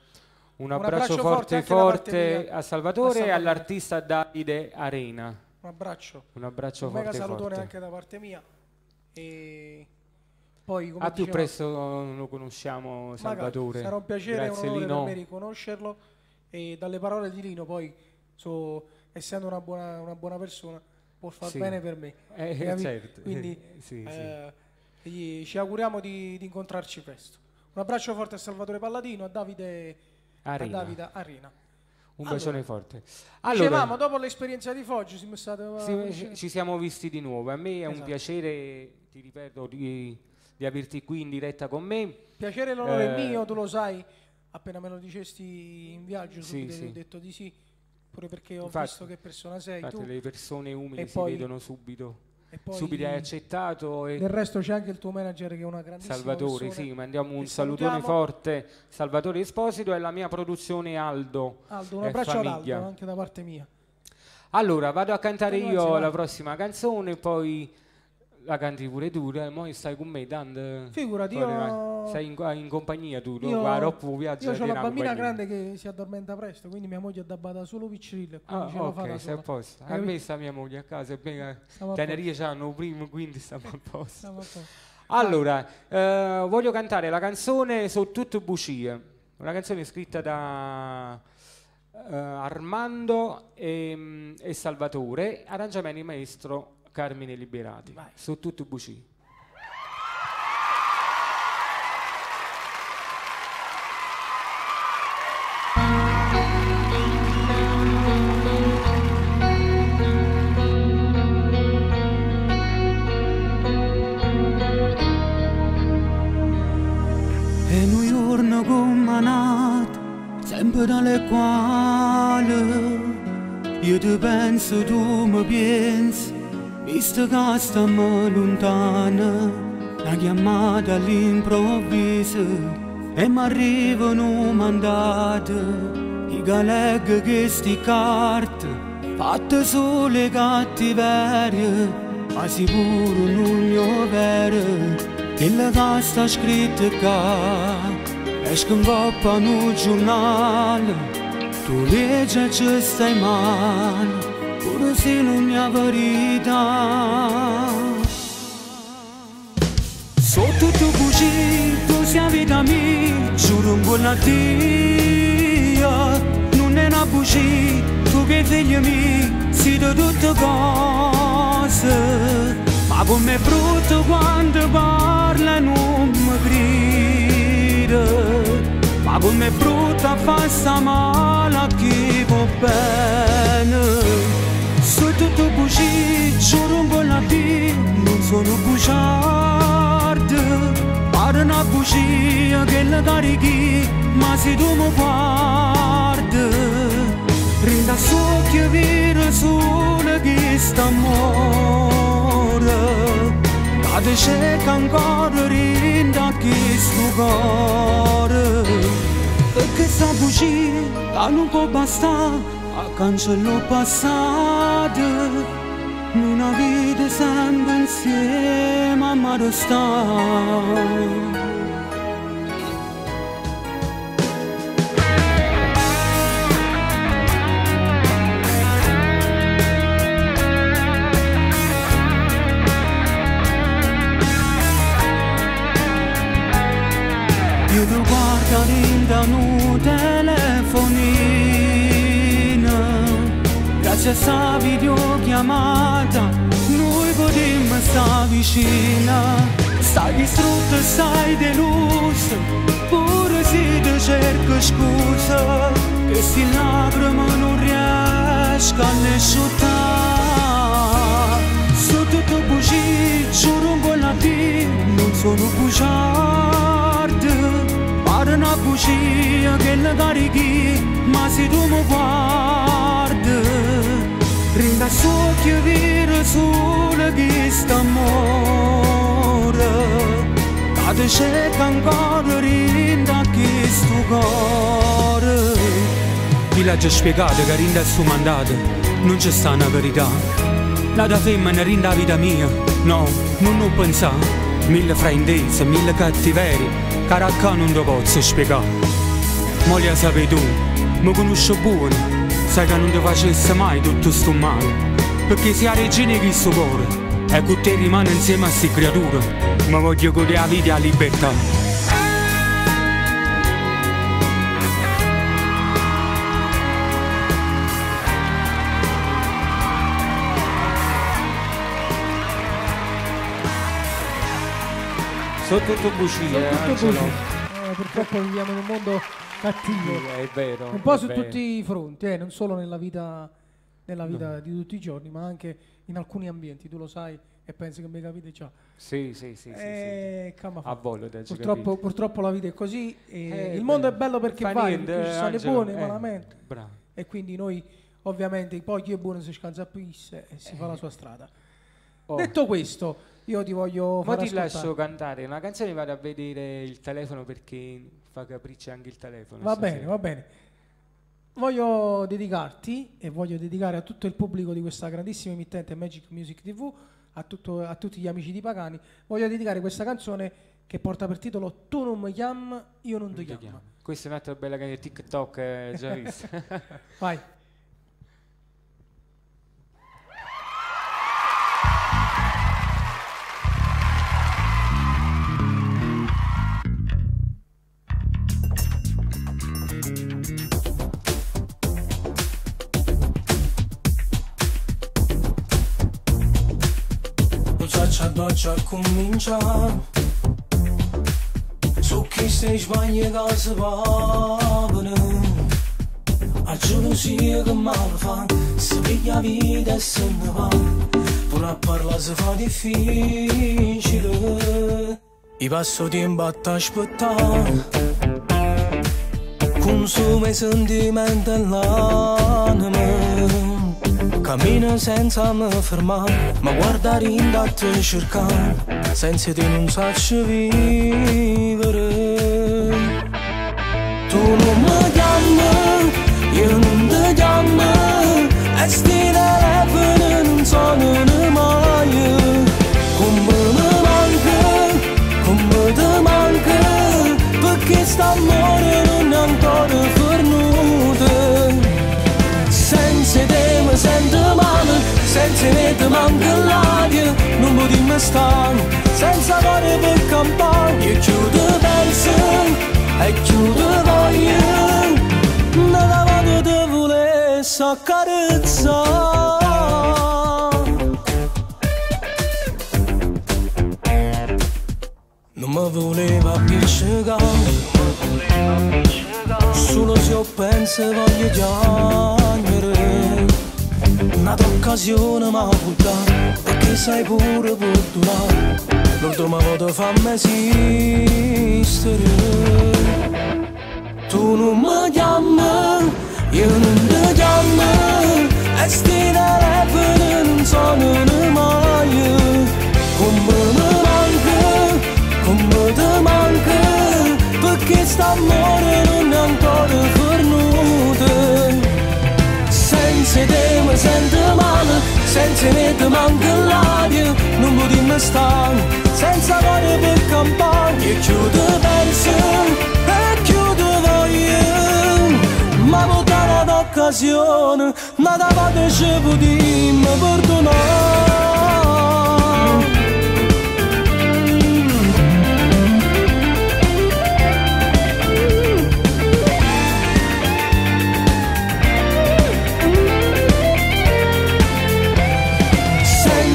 Un abbraccio, un abbraccio forte forte, forte a Salvatore e all'artista Davide Arena. Un abbraccio. Un abbraccio un forte mega salutone forte. Anche da parte mia. E poi come a più presto lo conosciamo Salvatore. Sarà un piacere e un onore Lino. per me riconoscerlo e dalle parole di Lino poi so, essendo una buona, una buona persona può far sì. bene per me. Eh, certo. Quindi sì, eh, sì. ci auguriamo di, di incontrarci presto. Un abbraccio forte a Salvatore Palladino, a Davide Arena. Davide Arena. Un allora, bacione forte. Allora, dicevamo, dopo l'esperienza di Foggia siamo stati... sì, ci siamo visti di nuovo. A me è esatto. un piacere, ti ripeto, di, di averti qui in diretta con me. Piacere l'onore eh, mio, tu lo sai, appena me lo dicesti in viaggio subito sì, sì. ho detto di sì, pure perché ho infatti, visto che persona sei infatti, tu. Le persone umili si poi, vedono subito. E poi subito hai accettato e del resto c'è anche il tuo manager che è una grandissima Salvatore, persona. sì, mandiamo un salutone salutiamo. forte Salvatore Esposito e la mia produzione Aldo Aldo, un abbraccio ad Aldo anche da parte mia. Allora vado a cantare io azienda. la prossima canzone, poi la canti pure tu e mo stai con me dando figurati io... sei in, in compagnia tu io, guarda, viaggio io ho una bambina grande che si addormenta presto, quindi mia moglie addabba solo piccirilla, ah, ok, sei a posto. A me sta mia moglie a casa Tenerie c'hanno primo, quindi stiamo a posto. Allora eh, voglio cantare la canzone So tutto bucie, una canzone scritta da eh, Armando e, e Salvatore, arrangiamenti maestro Carmine Liberati. Vai. Su tutto buci. E un giorno com'anat, sempre dalle quali io ti penso, tu mi pensi. Visto che stiamo lontano, una chiamata all'improvviso e mi arrivano mandate. I galleghi che sti carte, fatte sole cattiverie, ma sicuro non è vero, quello che sta scritto qua. Esco in coppa in un giornale, tu leggi e ci stai male. Pure se non è verità. Sotto tu bugie, tu sei vita mia, giuro in quella tia. Non è una bugie, tu che figlio mio, siete tutte cose. Ma com'è brutto quando parla non mi grida. come brutta, falsa, mala chi può bene. Sono tutto così, giuro con la T, non sono bugiardo. Pare una bugia che la carichi, ma se tu mi guardi, rinda so che vira solo che sta morendo. La ricerca ancora rinda che sto cuore. Perché sta bugia non può bastare a cancello passato, una vita sempre insieme a mare sta. Io lo guardo l'indanno telefonino, c'è sta videochiamata, noi potremmo sta vicina. Stai distrutto e stai deluso, pure se ti cerco scusa, che si lacrima non riesco a asciugare. Sono tutto bugie, giuro con la T, non sono bugiardo. Pare una bugia che la carichi, ma se tu mi guardi, rinda so che vira solo che sta amore, la te cerca ancora rinda che sto cuore. Chi l'ha già spiegato che rinda il suo mandato, non c'è sta una verità. La da femmina rinda la vita mia, no, non ho pensato. Mille fraintese, mille cattiveri, caracca non te posso spiegare. Ma li sapevi tu, mi conosci buono. Sai che non ti facesse mai tutto sto male, perché sei la regina di questo cuore, e con te rimane insieme a sti creature. Ma voglio godere la vita e la libertà. Sono tutto bugie, eh, eh, purtroppo viviamo in un mondo cattivo, sì, è vero, un po' su vero. Tutti i fronti, eh, non solo nella vita, nella vita no. di tutti i giorni, ma anche in alcuni ambienti. Tu lo sai e pensi che mi capite già. Sì, sì, sì, eh, sì, sì. A volte, purtroppo, purtroppo la vita è così. E eh, il mondo beh. è bello perché fa vai, niente, perché ci sono le buone, eh, malamente. Bravo. E quindi noi, ovviamente, poi chi è buono si scansapisce e si eh. fa la sua strada. Oh. Detto questo, io ti voglio fare ascoltare. Ma ti lascio cantare una canzone, vado a vedere il telefono perché fa capriccio anche il telefono. Va stasera. bene, va bene. Voglio dedicarti e voglio dedicare a tutto il pubblico di questa grandissima emittente Magic Music tivù, a, tutto, a tutti gli amici di Pagani, voglio dedicare questa canzone che porta per titolo Tu non mi chiami, io non, non ti chiamo. chiamo. Questa è un'altra bella canzone TikTok, eh, già vista. Vai. Già cominciamo su chi stai sbagliando si pavano a gelosia che male fa, si piglia vita e se ne va, pure a parlare si fa difficile. I passo tempo a t'aspettare, consuma i sentimenti e l'anima. Cammino senza mi fermare, ma guardare in te cercare, senza te non saccio vivere. Tu non mi chiami, io non ti chiamo, e sti telefoni non sono mai. Come mi manca, come ti manca, perché st'amore non è ancora fornuto. Senza te mi sento male, senza ne ti manca l'aria, non mi dimmi stare, senza amore per campare. Io chiudo penso, e chiudo voglio, non avevo te volesse accarezzare. Non mi voleva più scegare, Solo se io penso voglio piangere, un'occasione mi ha buttato, perché sai pure fortunato, l'ultima volta fammi esistere. Tu non mi chiami, io non ti chiamo, e sti telefoni non sono ne mai, come mi manca, come ti manca, perché st'amore non è ancora fornuto. Senza te mi sento male, senza me ti manca l'aria, non potremmo stare, senza amore per campare, e più ti penso, e più ti voglio, ma mi dà l'occasione, ma davanti ci potremmo perdonare.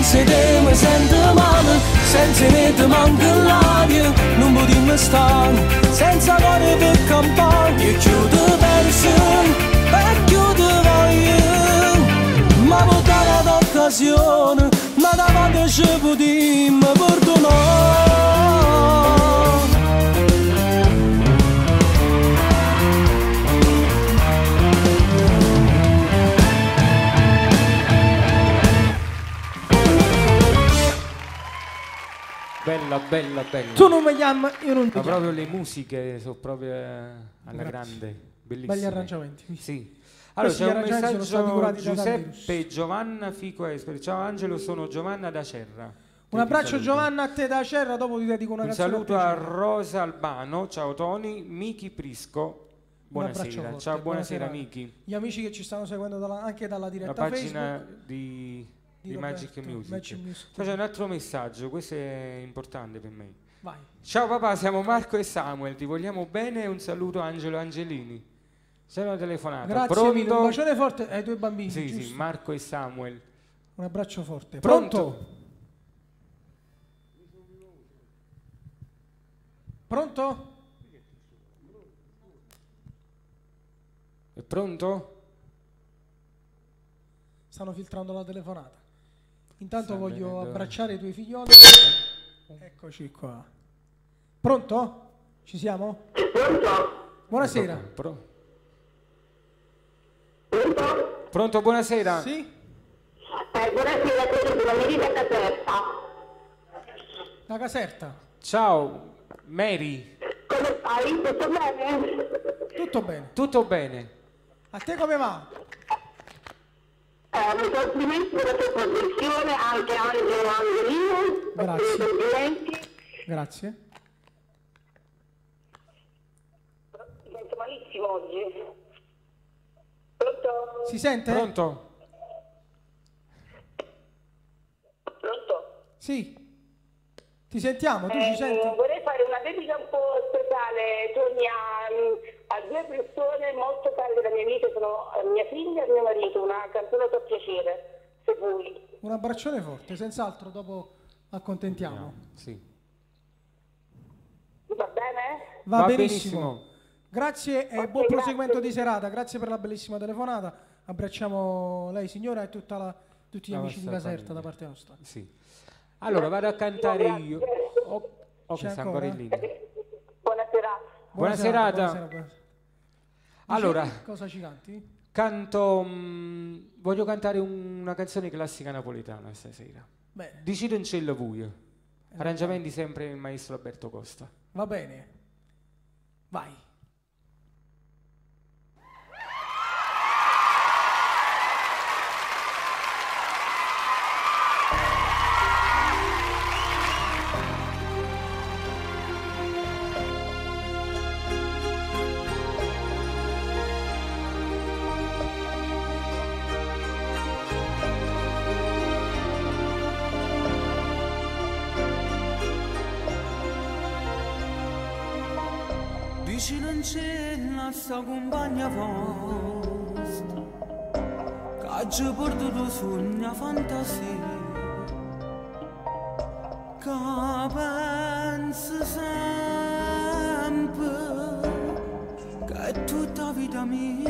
Senza te mi sento male, senza me ti manca l'aria, non potremmo stare, senza amore per campare, e più ti penso, e più ti voglio, ma mi dà l'occasione, ma davanti ci potremmo perdonare. Bella, bella, bella. Tu non mi chiami, io non ti chiamo. Proprio le musiche sono proprio alla grande, bellissime. Belli arrangiamenti. Sì. Allora c'è un messaggio, sono Giuseppe, Giovanna, Fico Esper. Ciao Angelo, sono Giovanna da Cerra. Un abbraccio Giovanna a te da Cerra, dopo ti dedico una canzone. Un saluto a Rosa Albano, ciao Tony, Miki Prisco. Buonasera, ciao, buonasera Miki. Gli amici che ci stanno seguendo dalla, anche dalla diretta Facebook. La pagina Facebook. di... di Roberto, Magic Music. Magic Music. C'è un altro messaggio, questo è importante per me. Vai. Ciao papà, siamo Marco e Samuel, ti vogliamo bene e un saluto a Angelo Angelini. Sei una telefonata. Grazie, pronto? Un bacione forte ai tuoi bambini. Sì, giusto? Sì, Marco e Samuel. Un abbraccio forte. Pronto? Pronto? Pronto? È pronto? Stanno filtrando la telefonata. Intanto voglio abbracciare i tuoi figlioli. Eccoci qua. Pronto? Ci siamo? Pronto? Buonasera. Pronto? Pronto? Pronto, buonasera. Sì? Eh, buonasera, sono della Mary da Caserta. Da Caserta. Ciao, Mary. Come stai? Tutto bene? Tutto bene. Tutto bene. A te come va? Eh, mi complimenti per la tua posizione, anche Angelo Angelino. Grazie. Complimenti. Grazie. Mi sento malissimo oggi. Pronto? Si sente? Pronto? Pronto? Sì. Ti sentiamo, tu eh, ci senti? Vorrei fare una dedica un po' speciale, Tony, a... a due persone molto care della mia vita, sono mia figlia e mio marito, una canzone per piacere, se vuoi. Un abbraccione forte, senz'altro, dopo accontentiamo. No, sì. Va bene? Va, Va benissimo. benissimo. Grazie e okay, buon grazie. proseguimento di serata, grazie per la bellissima telefonata, abbracciamo lei signora e tutta la, tutti gli la amici di Caserta da parte nostra. Sì. Allora vado a cantare no, io. Oh, oh, c'è ancora in linea. Buonasera. Buona serata. Buona serata. Allora, cosa ci canti? Canto. Mh, voglio cantare un, una canzone classica napoletana stasera. Bene. Di Ciro in Cielo Buio. Esatto. Arrangiamenti sempre del maestro Alberto Costa. Va bene. Vai. Sta compagna vostra che ci ha portato su una fantasia, che pensa sempre chiami,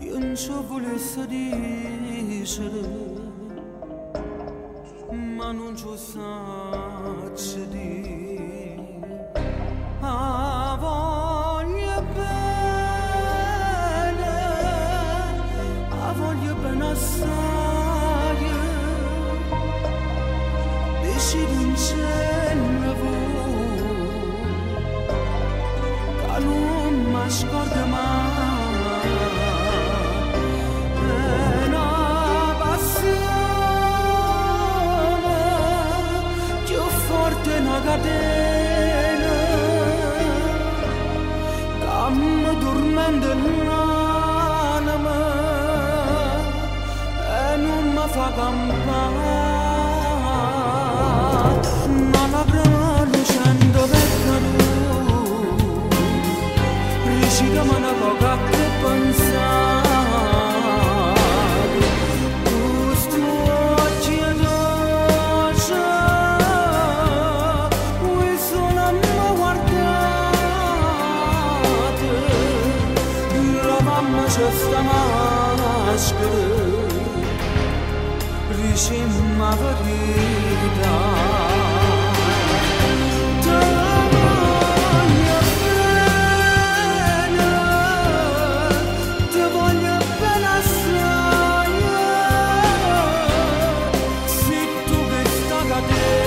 io non ci volessi dicere, ma non ci saccio dire. Ah, voglio bene, ah, voglio bene assai, decidi in cielo, che non mi scordo mai. Come dormendo l'anima e non mi fa campare, ma la prima lucendo per caduta riuscita ma una poca che pensare. Riuscim a verità, te voglio bene, te voglio bene assai, se tu che sta da te,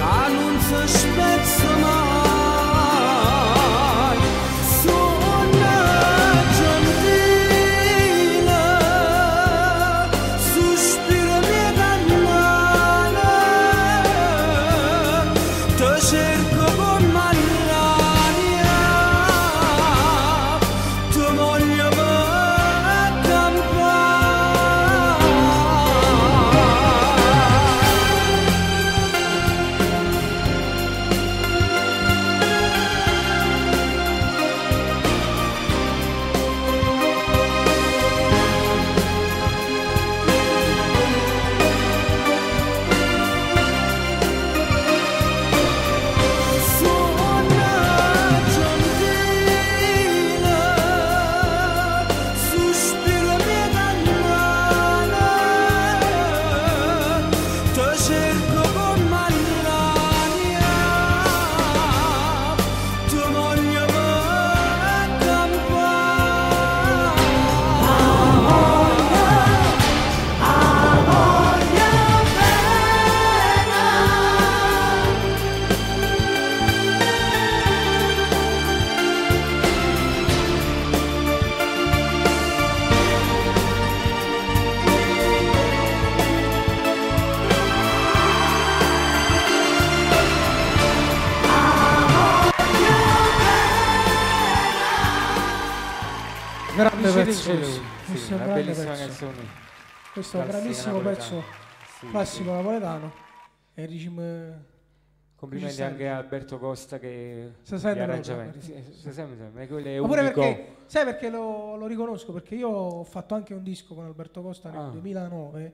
a non si spezza mai. Sì, questo è un bellissima canzone. Questo è un grandissimo pezzo classico napoletano. E diciamo complimenti anche a Alberto Costa che gli arrangiamenti. Ma perché, sai perché lo, lo riconosco? Perché io ho fatto anche un disco con Alberto Costa nel ah. duemilanove,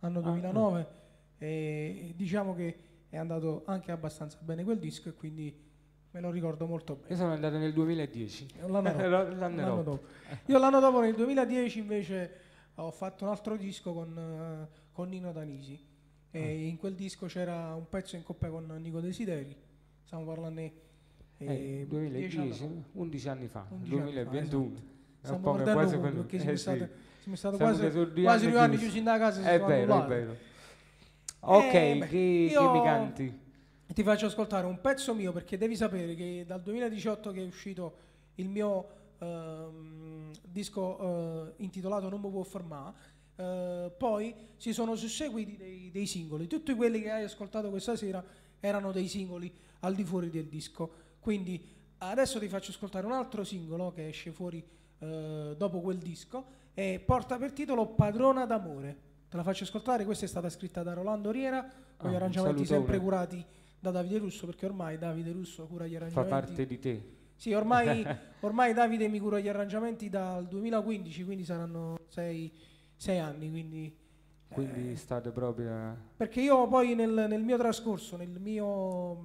anno duemilanove, ah. e diciamo che è andato anche abbastanza bene quel disco e quindi me lo ricordo molto bene. Io sono andato nel duemiladieci. L'anno dopo. Io l'anno dopo, nel duemiladieci, invece, ho fatto un altro disco con, uh, con Nino Danisi. E ah. in quel disco c'era un pezzo in coppia con Nico Desideri. Stiamo parlando di eh, duemiladieci, undici anni fa, duemilaventuno. Esatto. Stiamo guardando perché siamo eh stati sì. quasi, quasi due anni chiusi in casa. È vero, è vero. Ok, eh, beh, chi, chi mi canti? Ti faccio ascoltare un pezzo mio, perché devi sapere che dal duemiladiciotto che è uscito il mio ehm, disco eh, intitolato Non mi può fermare, eh, poi si sono susseguiti dei, dei singoli. Tutti quelli che hai ascoltato questa sera erano dei singoli al di fuori del disco, quindi adesso ti faccio ascoltare un altro singolo che esce fuori eh, dopo quel disco e porta per titolo Padrona d'amore. Te la faccio ascoltare, questa è stata scritta da Rolando Riera con ah, gli arrangiamenti sempre curati da Davide Russo, perché ormai Davide Russo cura gli arrangiamenti. Fa parte di te. Sì, ormai, ormai Davide mi cura gli arrangiamenti dal duemilaquindici, quindi saranno sei, sei anni, quindi Quindi state proprio... Perché io poi nel, nel mio trascorso, nel mio,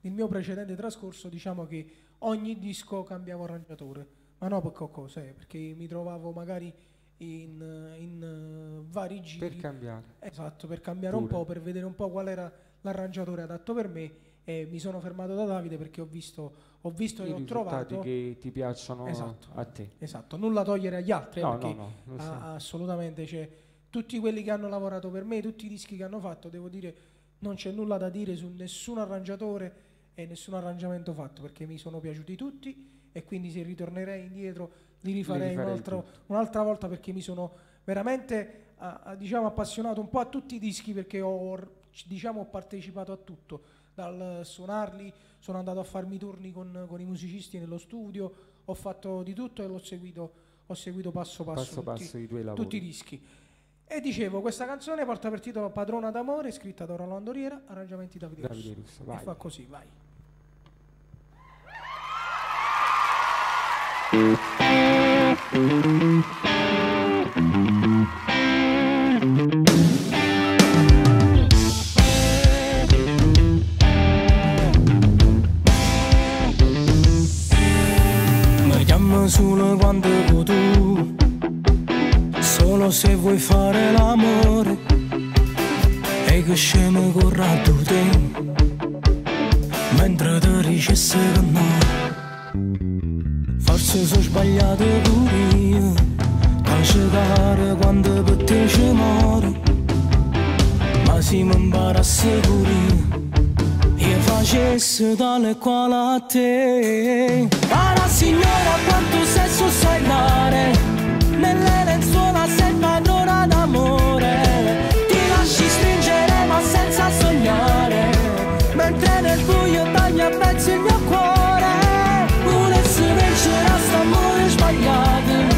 nel mio precedente trascorso, diciamo che ogni disco cambiavo arrangiatore, ma no per cosa, eh, perché mi trovavo magari in, in uh, vari giri. Per cambiare. Esatto, per cambiare pure. Un po', per vedere un po' qual era l'arrangiatore adatto per me. E mi sono fermato da Davide perché ho visto, ho visto e ho trovato che ti piacciono, esatto, a te. Esatto, nulla togliere agli altri, no, eh, perché no, no, a, assolutamente c'è... Tutti quelli che hanno lavorato per me, tutti i dischi che hanno fatto, devo dire, non c'è nulla da dire su nessun arrangiatore e nessun arrangiamento fatto, perché mi sono piaciuti tutti e quindi se ritornerei indietro li rifarei un'altra volta, perché mi sono veramente a, a, diciamo, appassionato un po' a tutti i dischi, perché ho, diciamo, ho partecipato a tutto, dal suonarli, sono andato a farmi turni con, con i musicisti nello studio, ho fatto di tutto e l'ho seguito, ho seguito passo passo, passo, tutti, passo i tuoi lavori. Tutti i dischi. E dicevo, questa canzone porta per titolo Padrona d'amore, scritta da Rolando Riera, arrangiamenti da Davide Russo. Russo, vai. E fa così, vai. Mi chiama solo quando vuoi tu, solo se vuoi fare l'amore, e che scemo corra tu te, mentre ti ricesse con noi. Forse sono sbagliato pure io, faccio dare quando per te ci muore, ma se mi imbarazzo pure io, io facesse tale quale a te. Cara signora, quanto sesso sai dare, nelle lenzuola sei padrona d'amore, ti lasci stringere ma senza sognare, mentre nel buio tagli a pezzi il mio cuore. Volessi vincere a st'amore sbagliato,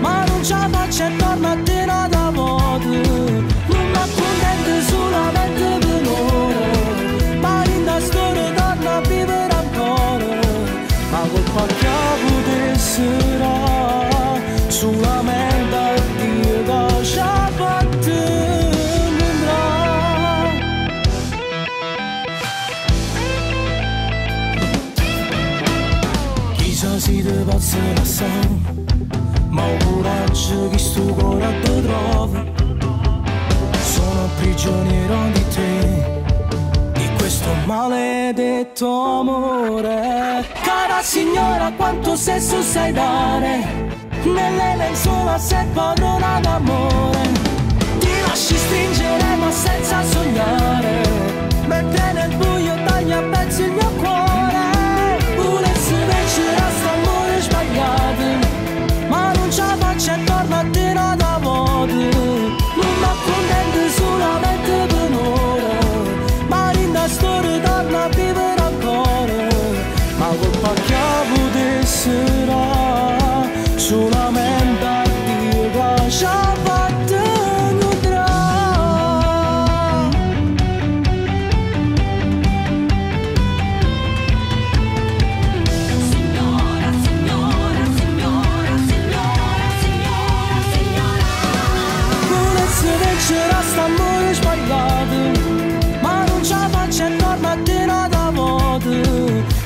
ma non ce la faccio e torno a te la da modo. Non mi accontento solamente per loro, ma in da storia torno a vivere ancora, ma colpa che potesserà sulla merda di Dajabat Nindra. Chissà si te pazza la sa, ma ho coraggio che sto coraggio trova. Sono prigioniero di te, di questo maledetto amore. Cara signora, quanto sesso sai dare, nelle lenzuola sei padrona d'amore, ti lasci stringere ma senza sognare, mentre nel buio tagli a pezzi il mio cuore. Volessi vincere a st'amore sbagliato, ma non ce la faccio e torno a te la da voto. Non mi accontento solamente per loro, ma in da storia torno a vivere ancora, ma colpa che potesserà solamente a Dio Shabbat Nudra. Signora, signora, signora, signora, signora, signora, volessi vincere a st'amore sbagliato, ma non ce la faccio e torno a te la da moto. Non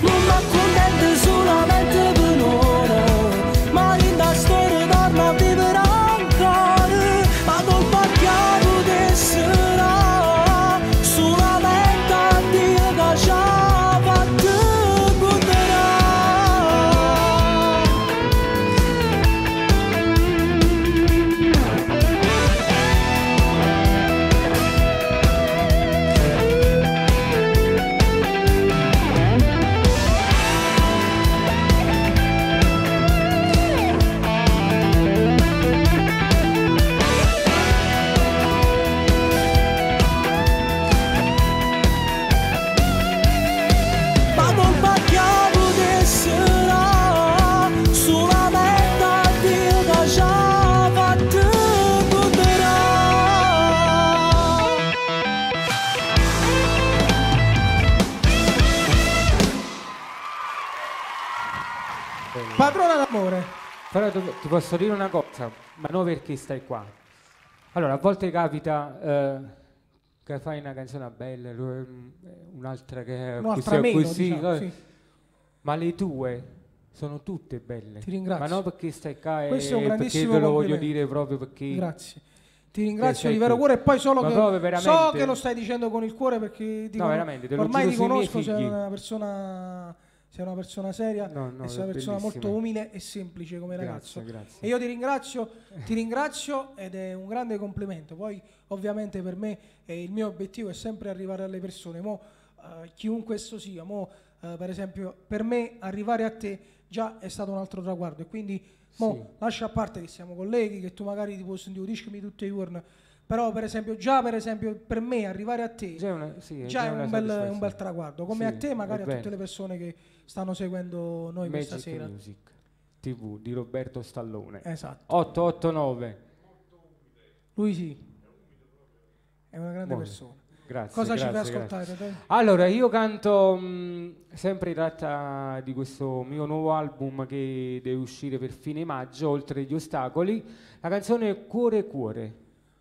mi accontento solamente per loro, ma in da storia torno a vivere ancora, ma col pacchiato desserà sulla lenta di Gajabat Padrona d'amore. Però ti posso dire una cosa, ma non perché stai qua, Allora, a volte capita eh, che fai una canzone bella, un'altra che è così, diciamo, sì. Ma le tue sono tutte belle. Ti ringrazio. Ma non perché stai qua, questo è un grandissimo perché te lo voglio dire proprio perché... Grazie. Ti ringrazio di vero cuore e poi solo che so che lo stai dicendo con il cuore perché dico, no, veramente, te lo ormai ti conosco, sei una persona, sei una persona seria no, no, e sei una persona bellissima. Molto umile e semplice come ragazzo. Grazie, grazie. E io ti ringrazio, ti ringrazio ed è un grande complimento. Poi ovviamente per me eh, il mio obiettivo è sempre arrivare alle persone, mo, eh, chiunque esso sia, mo, eh, per esempio per me arrivare a te già è stato un altro traguardo e quindi... Mo, sì. Lascia a parte che siamo colleghi, che tu magari ti puoi sentire, discimi tutti i giorni, però per esempio già per, esempio, per me arrivare a te già, una, sì, già è un bel, un bel traguardo, come sì, a te magari a tutte le persone che stanno seguendo noi Magic questa sera. Music tivù di Roberto Stallone, esatto. otto otto nove. Lui sì, è una grande Buone. persona. Grazie, Cosa grazie, ci fai ascoltare? Dai? Allora, io canto mh, sempre tratta di questo mio nuovo album che deve uscire per fine maggio, Oltre gli ostacoli. La canzone Cuore Cuore.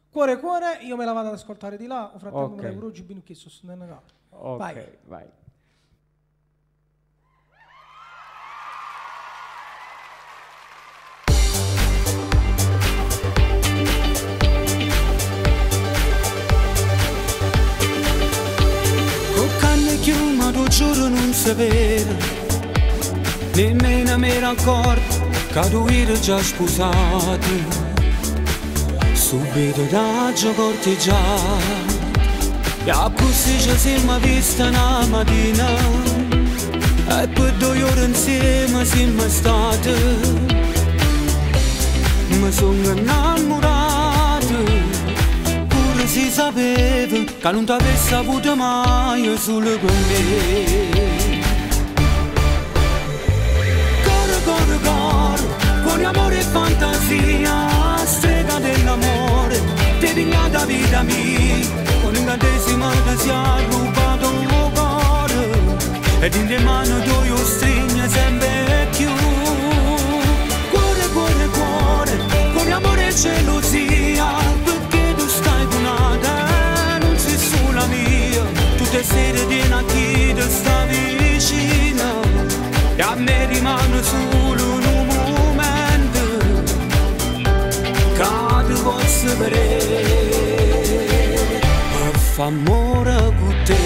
Cuore Cuore, io me la vado ad ascoltare di là, o frattempo okay. me la che sto sentendo là. Ok, vai. vai. Chiuma do giuro non sapere, nemmeno mi era accorto che tu eri già sposato. Subito da giocorti già, e a così ci siamo vista una mattina, e per due ore insieme siamo stati. Mi sono innamorato, si sapeva che non t'avesse avuto mai solo con me. Coro, coro, coro, con amore e fantasia, strega dell'amore, ti dignata vita mia, con una decima che si è rubato il mio cuore, ed in le mani tu io stringe sempre più. Cuore, cuore, cuore, con amore e gelosia, non sei sola mia, tutte le sere di notte sta vicina, e a me rimane solo un momento che ti posso vedere e fa amore con te.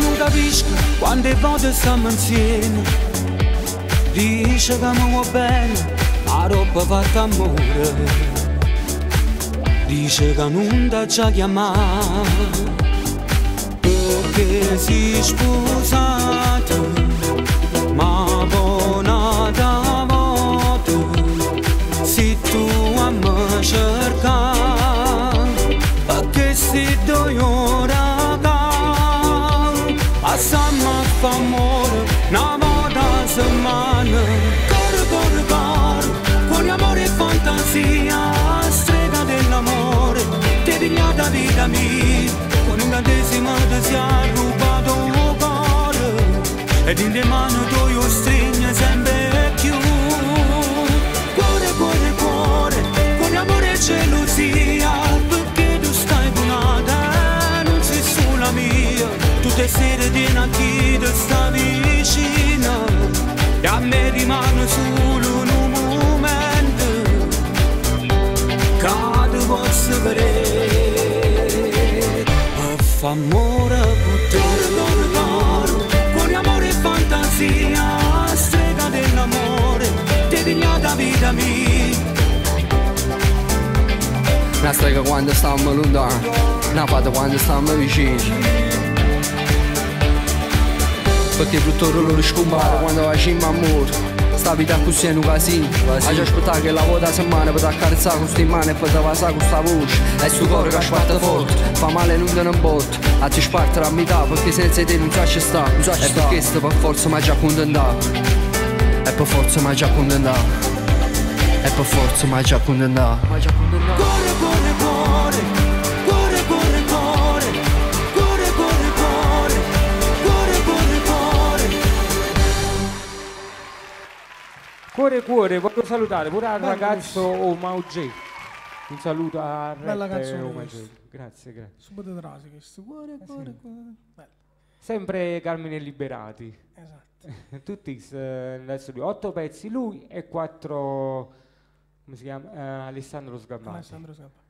Non capisco quante volte stiamo insieme, dice che mi vuoi bene, ma roba fatta amore, dice che non ti ha già chiamato, perché si è sposato, ma buona un'altra volta, se tu mi cerchi, perché se due ore passiamo a fare amore, una volta a settimana. Coro, coro, coro, con amore e fantasia, strega dell'amore, ti dignata vita mia, con una decima ti si è rubato il mio cuore, ed in le mani tu io stringe sempre più. Cuore, cuore, cuore, con amore e gelosia, perché tu stai buonata, non sei sola mia, tutte sere di notte ti sta vicina, e a me rimane solo un momento che ti posso vedere e fa amore con te. Coro, coro, coro, con amore e fantasia, strega dell'amore, ti dignata vita mia. Una strega quando stiamo lontano, una fata quando stiamo vicini, perché tutto il loro scompare quando facciamo amore. Sta vita così è un casino, faccio aspettare che la volta settimana per accarezzare con queste mani e per passare con questa voce, e sto cuore che sbatte forte, fa male non te ne botto, a ti spartere a metà perché senza te non c'è sta, e per questo per forza mi ha già accontentato, e per forza mi ha già accontentato, e per forza mi ha già accontentato. Cuore, cuore, cuore, Cuore cuore, voglio salutare pure al ragazzo Omaugé. Un saluto a Rete Omaugé. Grazie, grazie. Subito trasi questo. Cuore cuore cuore. Bello. Sempre Carmine Liberati. Esatto. Tutti adesso lui, otto pezzi lui e quattro, come si chiama? Uh, Alessandro Sgambati. Alessandro Sgambati.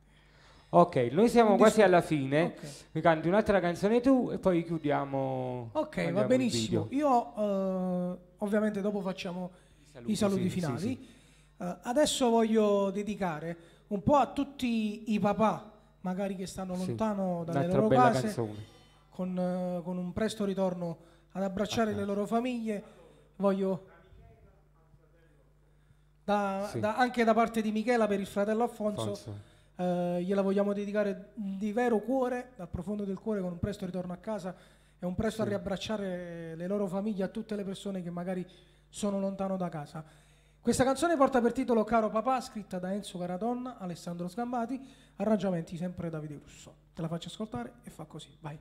Ok, noi siamo quasi alla fine, okay. Mi canti un'altra canzone tu e poi chiudiamo. Ok, va benissimo. Io uh, ovviamente dopo facciamo i saluti, i saluti sì, finali. Sì, sì. Uh, adesso voglio dedicare un po' a tutti i papà, magari che stanno lontano sì, dalle loro case, con, uh, con un presto ritorno ad abbracciare ah, le loro famiglie. Voglio... Da, sì. da, anche da parte di Michela per il fratello Alfonso. Alfonso. Uh, gliela vogliamo dedicare di vero cuore, dal profondo del cuore, con un presto ritorno a casa e un presto sì. a riabbracciare le loro famiglie, a tutte le persone che magari sono lontano da casa. Questa canzone porta per titolo Caro Papà, scritta da Enzo Caradonna, Alessandro Sgambati, arrangiamenti sempre Davide Russo. Te la faccio ascoltare e fa così, vai.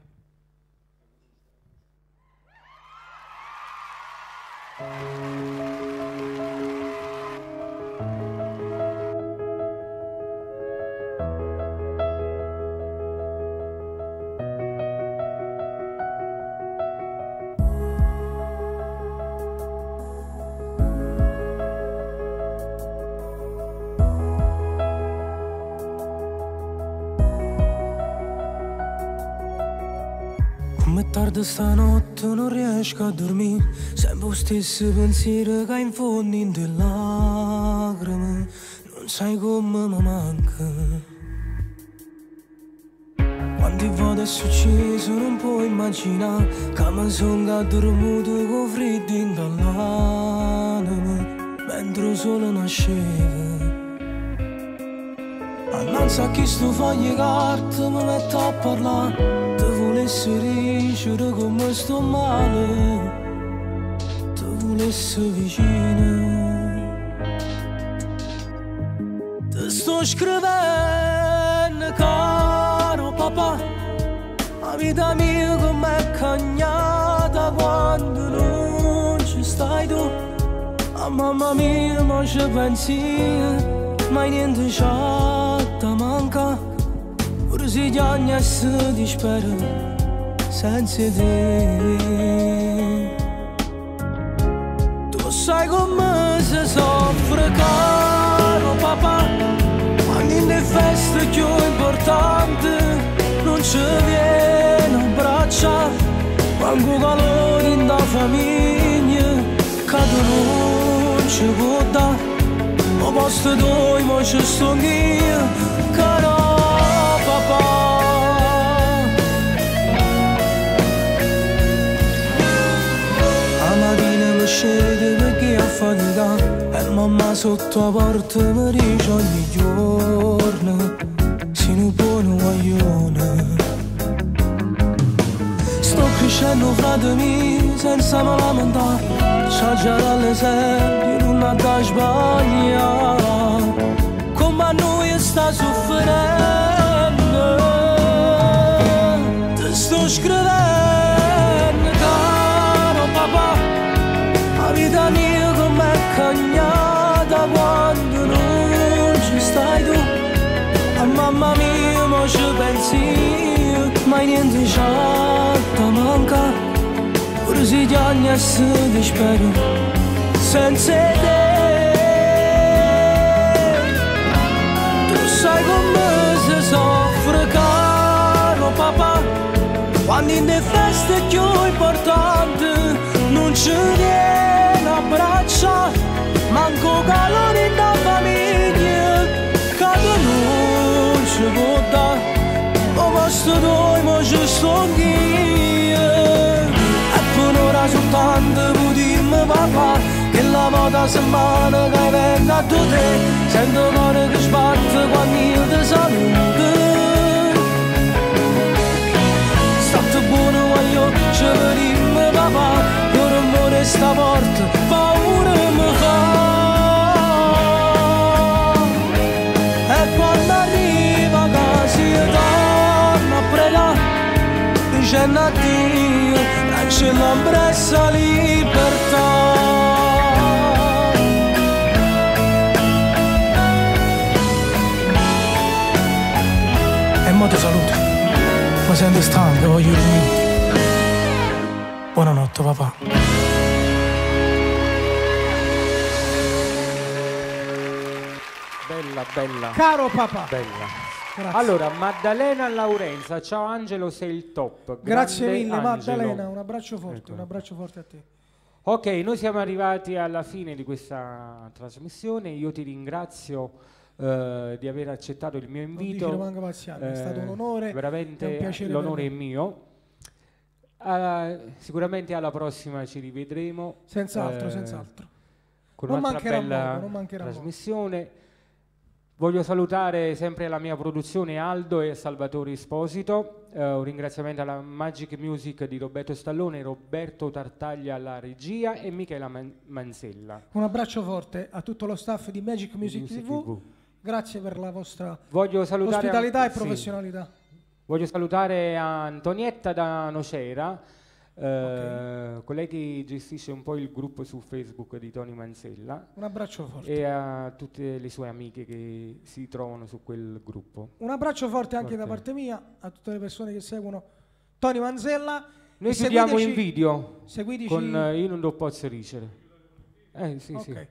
Tardo stanotte non riesco a dormire, sempre lo stesso pensiero che infondi delle lacrime, non sai come mi manca. Quante volte è successo non puoi immaginare, che mi sono addormuto con freddi dall'anima, mentre solo nasceva. Annanzi a chi sto foglio carta mi metto a parlare, se riuscire come sto male, ti volessi vicino. Ti sto scrivendo caro papà, la vita mia com'è cagnata quando non ci stai tu. A mamma mia ma ci pensi, ma niente già ti manca, pure si piagna e si dispera senza te. Tu sai come si soffre caro papà, quando in le feste più importanti non ci viene un braccio, manco calore in da famiglia che tu non ci può dare, ma posto tu ma ci sto io caro papà. Perché a fatica e mamma sotto a porta mi dice ogni giorno sei un buon guaglione. Sto crescendo frate mio senza me lamentare, c'ho già dall'esempio non ha da sbagliare, come a noi sta soffrendo. Ti sto scrivendo caro papà, la vita mia com'è cagnata quando non ci stai tu. A mamma mia ma ci pensi, ma niente già ti manca, pure si piagna e si dispera senza te. Tu sai come si soffre caro papà, quando in le feste più importanti non ci viene abbraccia, manco calore da famiglia, cada non ci può dare, o posto noi ma ci sto io. E per ora soltanto potremmo papà, che la volta settimana che venga a te, sento il cuore che sbatte quando io ti saluto. State buono voglio, ci vediamo papà, sta morta, paura mi fa. E quando arriva che si torna a pregare, dicendo a Dio che c'è l'ombressa libertà. e mo ti saluto. Mi sento stanco, voglio dormire. Buonanotte, papà. Bella, bella. Caro papà. Bella. Grazie. Allora, Maddalena Laurenza, ciao Angelo, sei il top. Grande, grazie mille, Angelo. Maddalena, un abbraccio forte, ecco. un abbraccio forte a te. Ok, noi siamo arrivati alla fine di questa trasmissione, io ti ringrazio eh, di aver accettato il mio invito. Non dici, eh, è stato un onore, veramente l'onore è mio. Uh, sicuramente alla prossima ci rivedremo. Senz'altro, eh, senz'altro. Con non un'altra bella modo, non mancherà trasmissione. Modo. Voglio salutare sempre la mia produzione Aldo e Salvatore Esposito, eh, un ringraziamento alla Magic Music di Roberto Stallone, Roberto Tartaglia alla regia e Michela Man Manzella. Un abbraccio forte a tutto lo staff di Magic Music, Music tivù. tivù, grazie per la vostra ospitalità e professionalità. Sì. Voglio salutare Antonietta da Nocera, eh, okay. colei che gestisce un po' il gruppo su Facebook di Tony Manzella, un abbraccio forte, e a tutte le sue amiche che si trovano su quel gruppo, un abbraccio forte anche forte. da parte mia a tutte le persone che seguono Tony Manzella. Noi ci diamo in video seguitici con eh, Io non do pozzo ricere, eh, sì, okay. sì.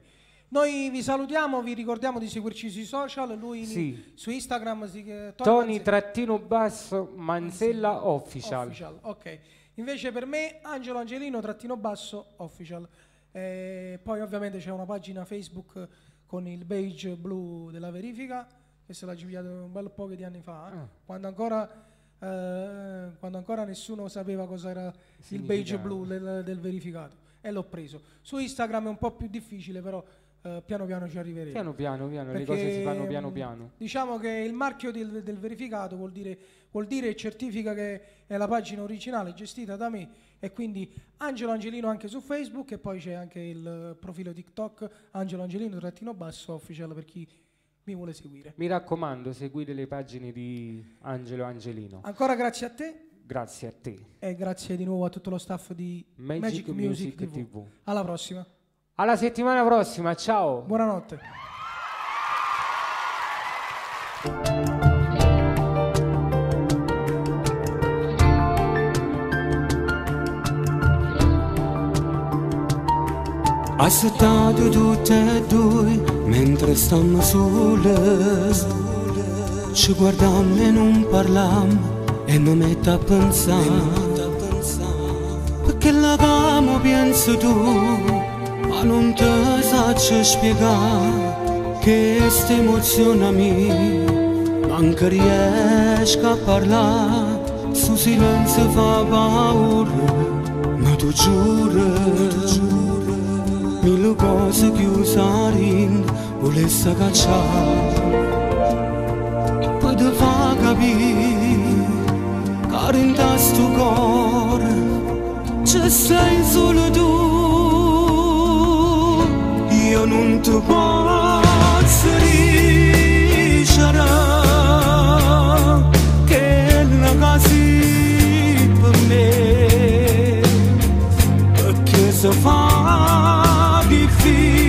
noi vi salutiamo, vi ricordiamo di seguirci sui social, lui sì. su Instagram si, eh, Tony, Tony trattino basso Manzella official, official. ok. Invece per me Angelo Angelino trattino basso official, eh, poi ovviamente c'è una pagina Facebook con il beige blu della verifica che se l'ha girato un bel po' di anni fa, eh? ah. quando, ancora, eh, quando ancora nessuno sapeva cosa era il beige blu del, del verificato, e l'ho preso. Su Instagram è un po' più difficile, però eh, piano piano ci arriveremo, piano piano, piano perché, le cose si fanno piano piano. Diciamo che il marchio del, del verificato vuol dire vuol dire certifica che è la pagina originale gestita da me, e quindi Angelo Angelino anche su Facebook, e poi c'è anche il profilo TikTok Angelo Angelino trattino basso official per chi mi vuole seguire. Mi raccomando, seguite le pagine di Angelo Angelino. Ancora grazie a te. Grazie a te. E grazie di nuovo a tutto lo staff di Magic, Magic Music, Music tivù. tivù. Alla prossima. Alla settimana prossima, ciao. Buonanotte. Assettate tutte e due mentre stammo sole, ci guardiamo e non parliamo e mi metto a pensare, perché la cama pensi tu ma non ti sai spiegare che questa emozione mia manca riesco a parlare, su silenzio fa paura, ma tu giuro mille cose che usarin volesse cacciare, e poi ti fa capire che in questo cuore ci sei solo tu. Io non ti posso dicere che la casi per me, perché se fa difficile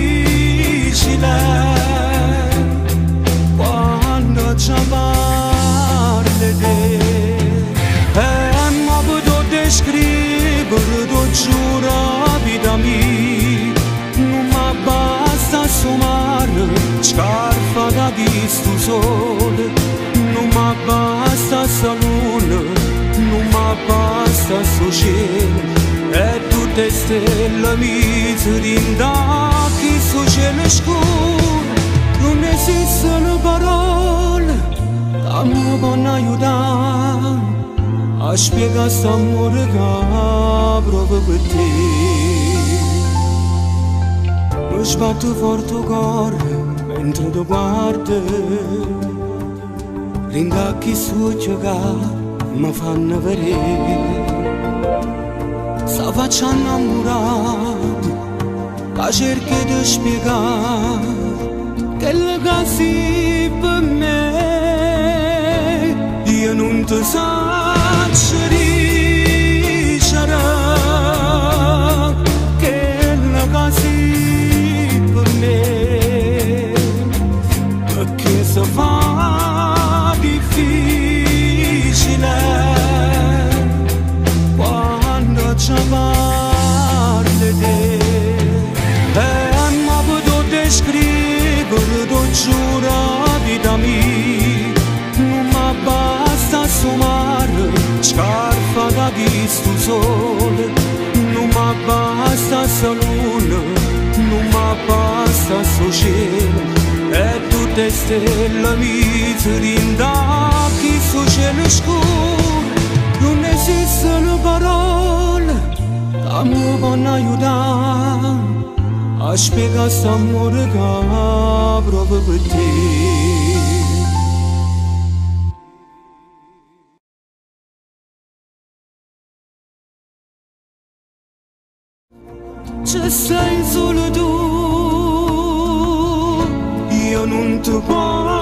quando ci parli te, e non posso descrivere, ti giuro vita mia, non mi basta sommare scarpa da questo sole, non mi basta sta luna, non mi basta sto cielo, e tutte stelle miseri da chi su cielo scuro, non esistono parole che mi possono aiutare a spiegare questo amore che provo per te. Mi sbatto forte il cuore mentre ti guardo, l'indacchi succio che mi fanno vedere, sta faccia innamorata che cerca di spiegare che le cose per me. Io non ti so dicere che le cose per me, perché se fa difficile per dolciura vita mia, non mi basta sommare scarpa da visto sole, non mi basta salone, non mi basta so cielo, e tutte stelle mi rinda chi so cielo scuro, non esistono parole che mi vanno aiutare a spiegare quest'amore che provo per te. Ci sei solo tu, io non ti posso